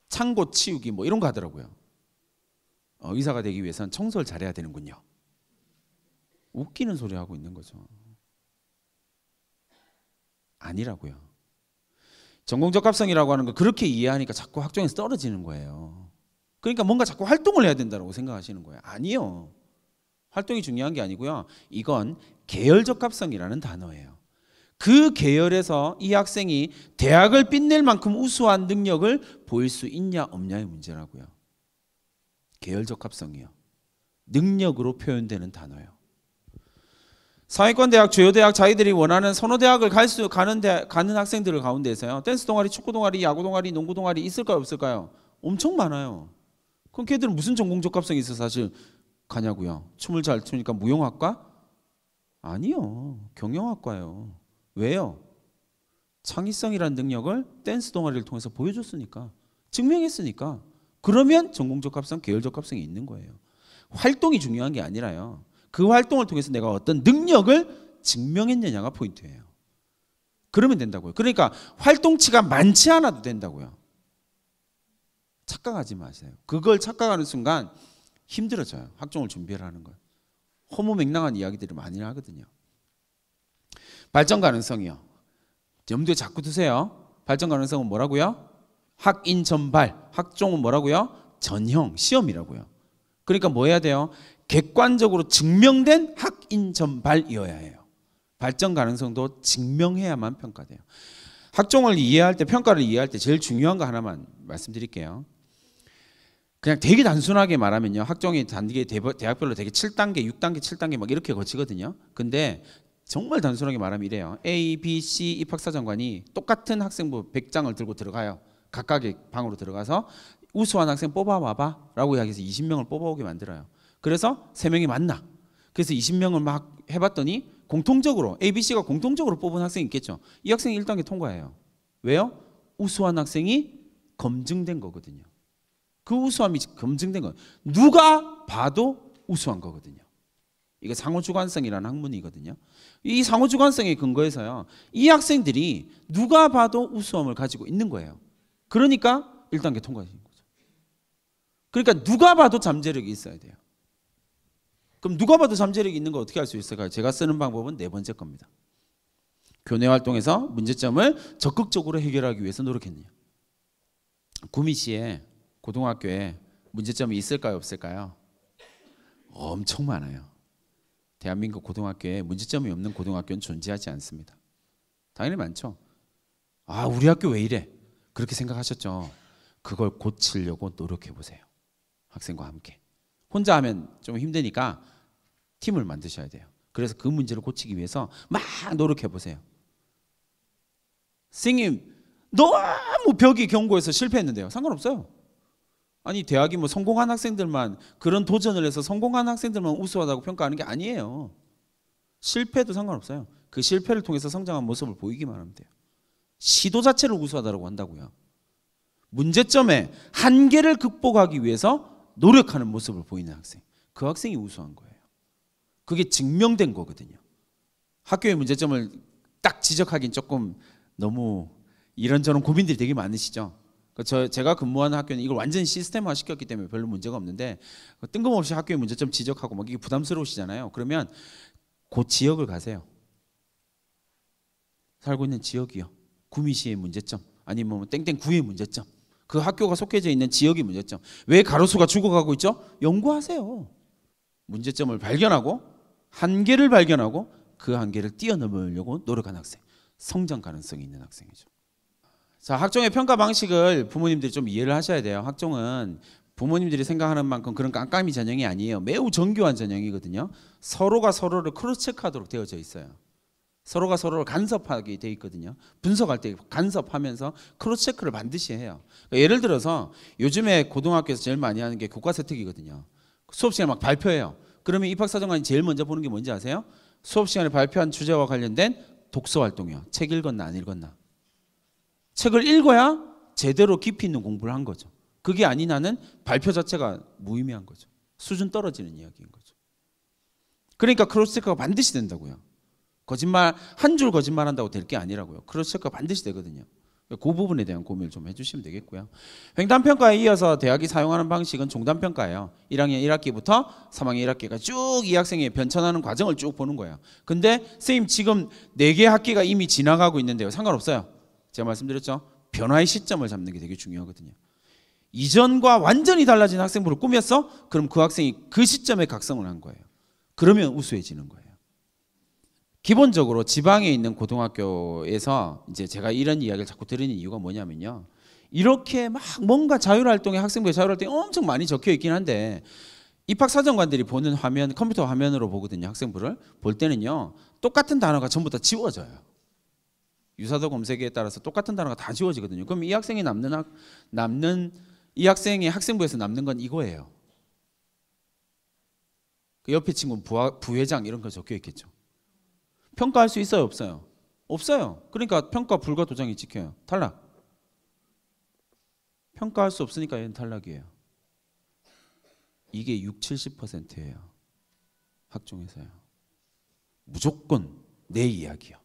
창고 치우기 뭐 이런 거 하더라고요. 의사가 되기 위해서는 청소를 잘해야 되는군요. 웃기는 소리 하고 있는 거죠. 아니라고요. 전공적합성이라고 하는 거 그렇게 이해하니까 자꾸 학종에서 떨어지는 거예요. 그러니까 뭔가 자꾸 활동을 해야 된다고 생각하시는 거예요. 아니요. 활동이 중요한 게 아니고요. 이건 계열적합성이라는 단어예요. 그 계열에서 이 학생이 대학을 빛낼 만큼 우수한 능력을 보일 수 있냐 없냐의 문제라고요. 계열적합성이요. 능력으로 표현되는 단어예요. 상위권 대학, 주요 대학, 자기들이 원하는 선호 대학을 가는 학생들 가운데서요, 댄스 동아리, 축구 동아리, 야구 동아리, 농구 동아리 있을까요, 없을까요? 엄청 많아요. 그럼 걔들은 무슨 전공 적합성이 있어서 사실 가냐고요? 춤을 잘 추니까 무용학과? 아니요, 경영학과예요. 왜요? 창의성이라는 능력을 댄스 동아리를 통해서 보여줬으니까, 증명했으니까. 그러면 전공 적합성, 계열 적합성이 있는 거예요. 활동이 중요한 게 아니라요, 그 활동을 통해서 내가 어떤 능력을 증명했느냐가 포인트예요. 그러면 된다고요. 그러니까 활동치가 많지 않아도 된다고요. 착각하지 마세요. 그걸 착각하는 순간 힘들어져요, 학종을 준비하라는 걸. 허무맹랑한 이야기들을 많이 하거든요. 발전 가능성이요, 염두에 자꾸 두세요. 발전 가능성은 뭐라고요? 학인 전발. 학종은 뭐라고요? 전형 시험이라고요. 그러니까 뭐 해야 돼요? 객관적으로 증명된 학인 전발이어야 해요. 발전 가능성도 증명해야만 평가돼요. 학종을 이해할 때, 평가를 이해할 때 제일 중요한 거 하나만 말씀드릴게요. 그냥 되게 단순하게 말하면요, 학종이 대학별로 되게 7단계, 6단계, 7단계 막 이렇게 거치거든요. 근데 정말 단순하게 말하면 이래요. A, B, C 입학사정관이 똑같은 학생부 100장을 들고 들어가요. 각각의 방으로 들어가서 우수한 학생 뽑아와봐 라고 이야기해서 20명을 뽑아오게 만들어요. 그래서 3명이 만나. 그래서 20명을 막 해봤더니 공통적으로 ABC가 공통적으로 뽑은 학생이 있겠죠. 이 학생이 1단계 통과해요. 왜요? 우수한 학생이 검증된 거거든요. 그 우수함이 검증된 거예요. 누가 봐도 우수한 거거든요. 이게 상호주관성이라는 학문이거든요. 이 상호주관성의 근거에서요, 이 학생들이 누가 봐도 우수함을 가지고 있는 거예요. 그러니까 1단계 통과하신 거죠. 그러니까 누가 봐도 잠재력이 있어야 돼요. 그럼 누가 봐도 잠재력이 있는 걸 어떻게 알 수 있을까요? 제가 쓰는 방법은 네 번째 겁니다. 교내 활동에서 문제점을 적극적으로 해결하기 위해서 노력했네요. 구미시에 고등학교에 문제점이 있을까요, 없을까요? 엄청 많아요. 대한민국 고등학교에 문제점이 없는 고등학교는 존재하지 않습니다. 당연히 많죠. 아, 우리 학교 왜 이래? 그렇게 생각하셨죠. 그걸 고치려고 노력해보세요. 학생과 함께. 혼자 하면 좀 힘드니까 팀을 만드셔야 돼요. 그래서 그 문제를 고치기 위해서 막 노력해보세요. 선생님, 너무 벽이 경고해서 실패했는데요. 상관없어요. 아니, 대학이 뭐 성공한 학생들만, 그런 도전을 해서 성공한 학생들만 우수하다고 평가하는 게 아니에요. 실패도 상관없어요. 그 실패를 통해서 성장한 모습을 보이기만 하면 돼요. 시도 자체를 우수하다고 한다고요. 문제점의 한계를 극복하기 위해서 노력하는 모습을 보이는 학생, 그 학생이 우수한 거예요. 그게 증명된 거거든요. 학교의 문제점을 딱 지적하긴 조금 너무 이런저런 고민들이 되게 많으시죠. 제가 근무하는 학교는 이걸 완전히 시스템화 시켰기 때문에 별로 문제가 없는데, 뜬금없이 학교의 문제점 지적하고 막 이게 부담스러우시잖아요. 그러면 그 지역을 가세요. 살고 있는 지역이요. 구미시의 문제점, 아니면 땡땡구의 문제점, 그 학교가 속해져 있는 지역의 문제점. 왜 가로수가 죽어가고 있죠? 연구하세요. 문제점을 발견하고 한계를 발견하고 그 한계를 뛰어넘으려고 노력한 학생, 성장 가능성이 있는 학생이죠. 자, 학종의 평가 방식을 부모님들이 좀 이해를 하셔야 돼요. 학종은 부모님들이 생각하는 만큼 그런 깜깜이 전형이 아니에요. 매우 정교한 전형이거든요. 서로가 서로를 크로스체크하도록 되어져 있어요. 서로가 서로를 간섭하게 돼 있거든요. 분석할 때 간섭하면서 크로스체크를 반드시 해요. 그러니까 예를 들어서 요즘에 고등학교에서 제일 많이 하는 게 교과 세특이거든요. 수업 시간에 막 발표해요. 그러면 입학사정관이 제일 먼저 보는 게 뭔지 아세요? 수업 시간에 발표한 주제와 관련된 독서 활동이요. 책 읽었나 안 읽었나. 책을 읽어야 제대로 깊이 있는 공부를 한 거죠. 그게 아닌 한은 발표 자체가 무의미한 거죠. 수준 떨어지는 이야기인 거죠. 그러니까 크로스체크가 반드시 된다고요. 거짓말, 한 줄 거짓말한다고 될 게 아니라고요. 크로스체크가 반드시 되거든요. 그 부분에 대한 고민을 좀 해주시면 되겠고요. 횡단평가에 이어서 대학이 사용하는 방식은 종단평가예요. 1학년 1학기부터 3학년 1학기가 쭉 이 학생이 변천하는 과정을 쭉 보는 거예요. 근데 선생님 지금 4개 학기가 이미 지나가고 있는데요. 상관없어요. 제가 말씀드렸죠. 변화의 시점을 잡는 게 되게 중요하거든요. 이전과 완전히 달라진 학생부를 꾸몄어? 그럼 그 학생이 그 시점에 각성을 한 거예요. 그러면 우수해지는 거예요. 기본적으로 지방에 있는 고등학교에서 이제 제가 이런 이야기를 자꾸 드리는 이유가 뭐냐면요, 이렇게 막 뭔가 자율활동에, 학생부의 자율활동이 엄청 많이 적혀 있긴 한데 입학사정관들이 보는 화면, 컴퓨터 화면으로 보거든요. 학생부를 볼 때는요, 똑같은 단어가 전부 다 지워져요. 유사도 검색에 따라서 똑같은 단어가 다 지워지거든요. 그럼 이 학생이 이 학생의 학생부에서 남는 건 이거예요. 그 옆에 친구는 부회장 이런 거 적혀 있겠죠. 평가할 수 있어요, 없어요? 없어요. 그러니까 평가 불가 도장이 찍혀요. 탈락. 평가할 수 없으니까 얘는 탈락이에요. 이게 60~70%예요. 학종에서요. 무조건 내 이야기요.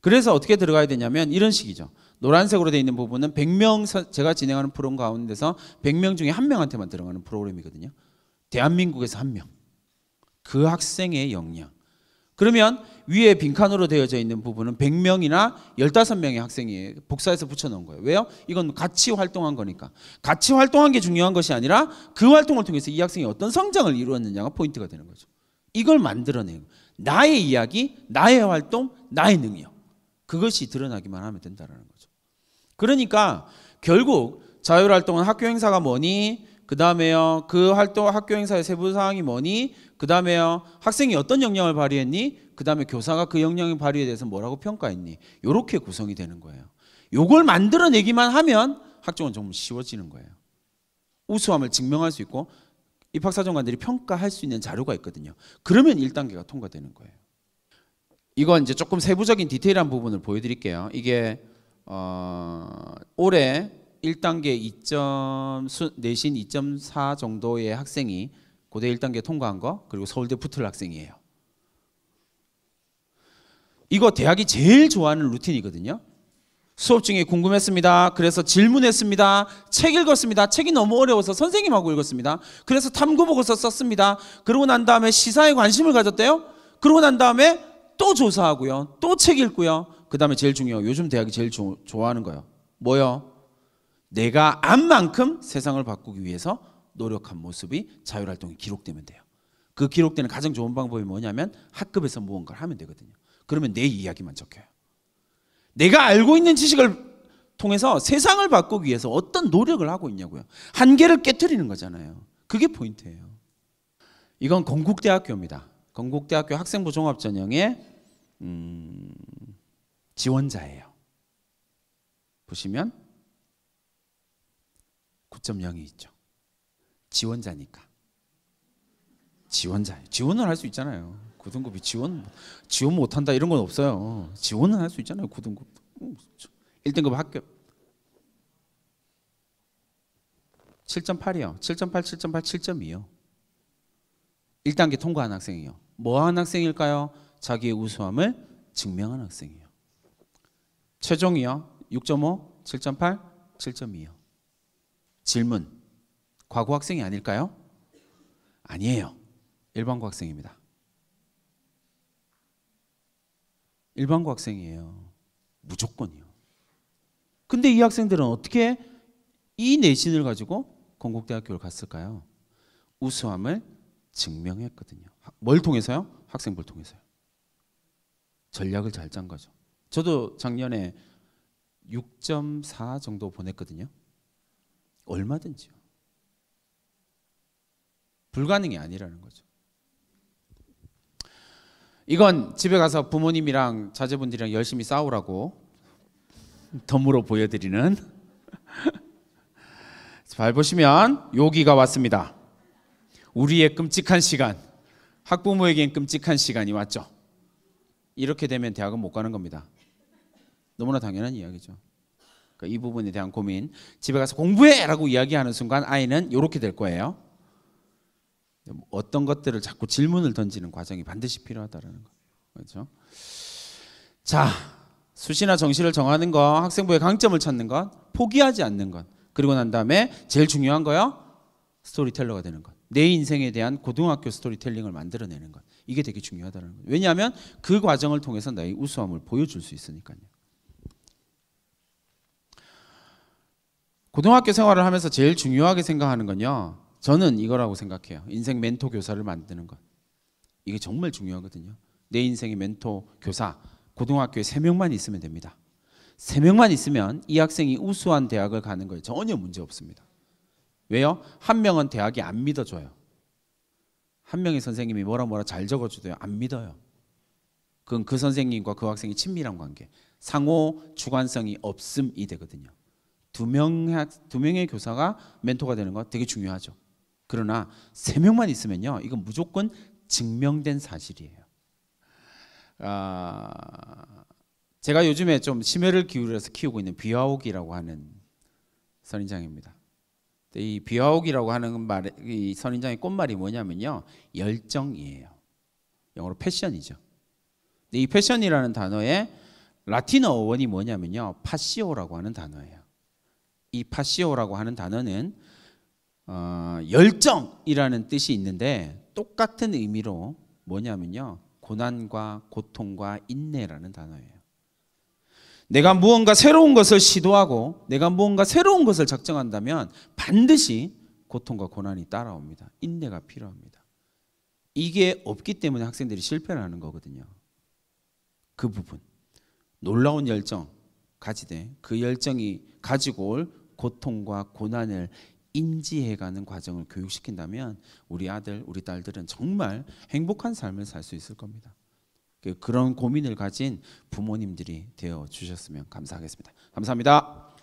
그래서 어떻게 들어가야 되냐면 이런 식이죠. 노란색으로 되어 있는 부분은 100명, 제가 진행하는 프로그램 가운데서 100명 중에 1명한테만 들어가는 프로그램이거든요. 대한민국에서 1명. 그 학생의 역량. 그러면 위에 빈칸으로 되어져 있는 부분은 100명이나 15명의 학생이 복사해서 붙여놓은 거예요. 왜요? 이건 같이 활동한 거니까. 같이 활동한 게 중요한 것이 아니라 그 활동을 통해서 이 학생이 어떤 성장을 이루었느냐가 포인트가 되는 거죠. 이걸 만들어내는 거예요. 나의 이야기, 나의 활동, 나의 능력. 그것이 드러나기만 하면 된다는 거죠. 그러니까 결국 자율활동은 학교 행사가 뭐니? 그 다음에요, 그 활동 학교 행사의 세부 사항이 뭐니? 그 다음에요, 학생이 어떤 역량을 발휘했니? 그 다음에 교사가 그 역량의 발휘에 대해서 뭐라고 평가했니? 이렇게 구성이 되는 거예요. 요걸 만들어내기만 하면 학종은 정말 쉬워지는 거예요. 우수함을 증명할 수 있고 입학사정관들이 평가할 수 있는 자료가 있거든요. 그러면 1단계가 통과되는 거예요. 이건 이제 조금 세부적인 디테일한 부분을 보여드릴게요. 이게 올해 1단계 2.4 내신 2.4 정도의 학생이 고대 1단계 통과한 거, 그리고 서울대 붙을 학생이에요. 이거 대학이 제일 좋아하는 루틴이거든요. 수업 중에 궁금했습니다. 그래서 질문했습니다. 책 읽었습니다. 책이 너무 어려워서 선생님하고 읽었습니다. 그래서 탐구보고서 썼습니다. 그러고 난 다음에 시사에 관심을 가졌대요. 그러고 난 다음에 또 조사하고요. 또 책 읽고요. 그 다음에 제일 중요해요. 요즘 대학이 제일 좋아하는 거예요. 뭐요? 내가 안 만큼 세상을 바꾸기 위해서 노력한 모습이 자율활동에 기록되면 돼요. 그 기록되는 가장 좋은 방법이 뭐냐면 학급에서 무언가를 하면 되거든요. 그러면 내 이야기만 적혀요. 내가 알고 있는 지식을 통해서 세상을 바꾸기 위해서 어떤 노력을 하고 있냐고요. 한계를 깨뜨리는 거잖아요. 그게 포인트예요. 이건 건국대학교입니다. 건국대학교 학생부 종합전형의 지원자예요. 보시면 9.0이 있죠. 지원자니까. 지원자. 지원을 할 수 있잖아요. 9등급이 지원 못한다 이런 건 없어요. 지원은 할 수 있잖아요. 9등급. 1등급 합격. 7.8이요. 7.8, 7.8, 7.2요. 1단계 통과한 학생이요. 뭐한 학생일까요? 자기의 우수함을 증명한 학생이요. 최종이요. 6.5, 7.8, 7.2요. 질문. 과거 학생이 아닐까요? 아니에요. 일반고 학생입니다. 일반고 학생이에요. 무조건이요. 근데 이 학생들은 어떻게 이 내신을 가지고 건국대학교를 갔을까요? 우수함을 증명했거든요. 뭘 통해서요? 학생부를 통해서요. 전략을 잘 짠 거죠. 저도 작년에 6.4 정도 보냈거든요. 얼마든지요. 불가능이 아니라는 거죠. 이건 집에 가서 부모님이랑 자제분들이랑 열심히 싸우라고 덤으로 보여드리는. 잘 보시면 여기가 왔습니다. 우리의 끔찍한 시간, 학부모에겐 끔찍한 시간이 왔죠. 이렇게 되면 대학은 못 가는 겁니다. 너무나 당연한 이야기죠. 이 부분에 대한 고민. 집에 가서 공부해! 라고 이야기하는 순간 아이는 이렇게 될 거예요. 어떤 것들을 자꾸 질문을 던지는 과정이 반드시 필요하다는 거. 그렇죠? 자, 수시나 정시를 정하는 것, 학생부의 강점을 찾는 것, 포기하지 않는 것, 그리고 난 다음에 제일 중요한 거요, 스토리텔러가 되는 것. 내 인생에 대한 고등학교 스토리텔링을 만들어내는 것. 이게 되게 중요하다는 거예요. 왜냐하면 그 과정을 통해서 나의 우수함을 보여줄 수 있으니까요. 고등학교 생활을 하면서 제일 중요하게 생각하는 건요, 저는 이거라고 생각해요. 인생 멘토 교사를 만드는 것. 이게 정말 중요하거든요. 내 인생의 멘토 교사, 고등학교에 3명만 있으면 됩니다. 3명만 있으면 이 학생이 우수한 대학을 가는 거에 전혀 문제 없습니다. 왜요? 한 명은 대학이 안 믿어줘요. 한 명의 선생님이 뭐라 잘 적어줘도요, 안 믿어요. 그건 그 선생님과 그 학생이 친밀한 관계, 상호 주관성이 없음이 되거든요. 두 명의 교사가 멘토가 되는 건 되게 중요하죠. 그러나 세 명만 있으면요, 이건 무조건 증명된 사실이에요. 제가 요즘에 좀 심혈을 기울여서 키우고 있는 비화옥이라고 하는 선인장입니다. 이 비화옥이라고 하는 말, 이 선인장의 꽃말이 뭐냐면요, 열정이에요. 영어로 패션이죠. 근데 이 패션이라는 단어의 라틴어 어원이 뭐냐면요, 파시오라고 하는 단어예요. 이 파시오라고 하는 단어는 열정이라는 뜻이 있는데, 똑같은 의미로 뭐냐면요, 고난과 고통과 인내라는 단어예요. 내가 무언가 새로운 것을 시도하고 내가 무언가 새로운 것을 작정한다면 반드시 고통과 고난이 따라옵니다. 인내가 필요합니다. 이게 없기 때문에 학생들이 실패를 하는 거거든요. 그 부분, 놀라운 열정 가지되 그 열정이 가지고 올 고통과 고난을 인지해가는 과정을 교육시킨다면 우리 아들, 우리 딸들은 정말 행복한 삶을 살 수 있을 겁니다. 그런 고민을 가진 부모님들이 되어 주셨으면 감사하겠습니다. 감사합니다.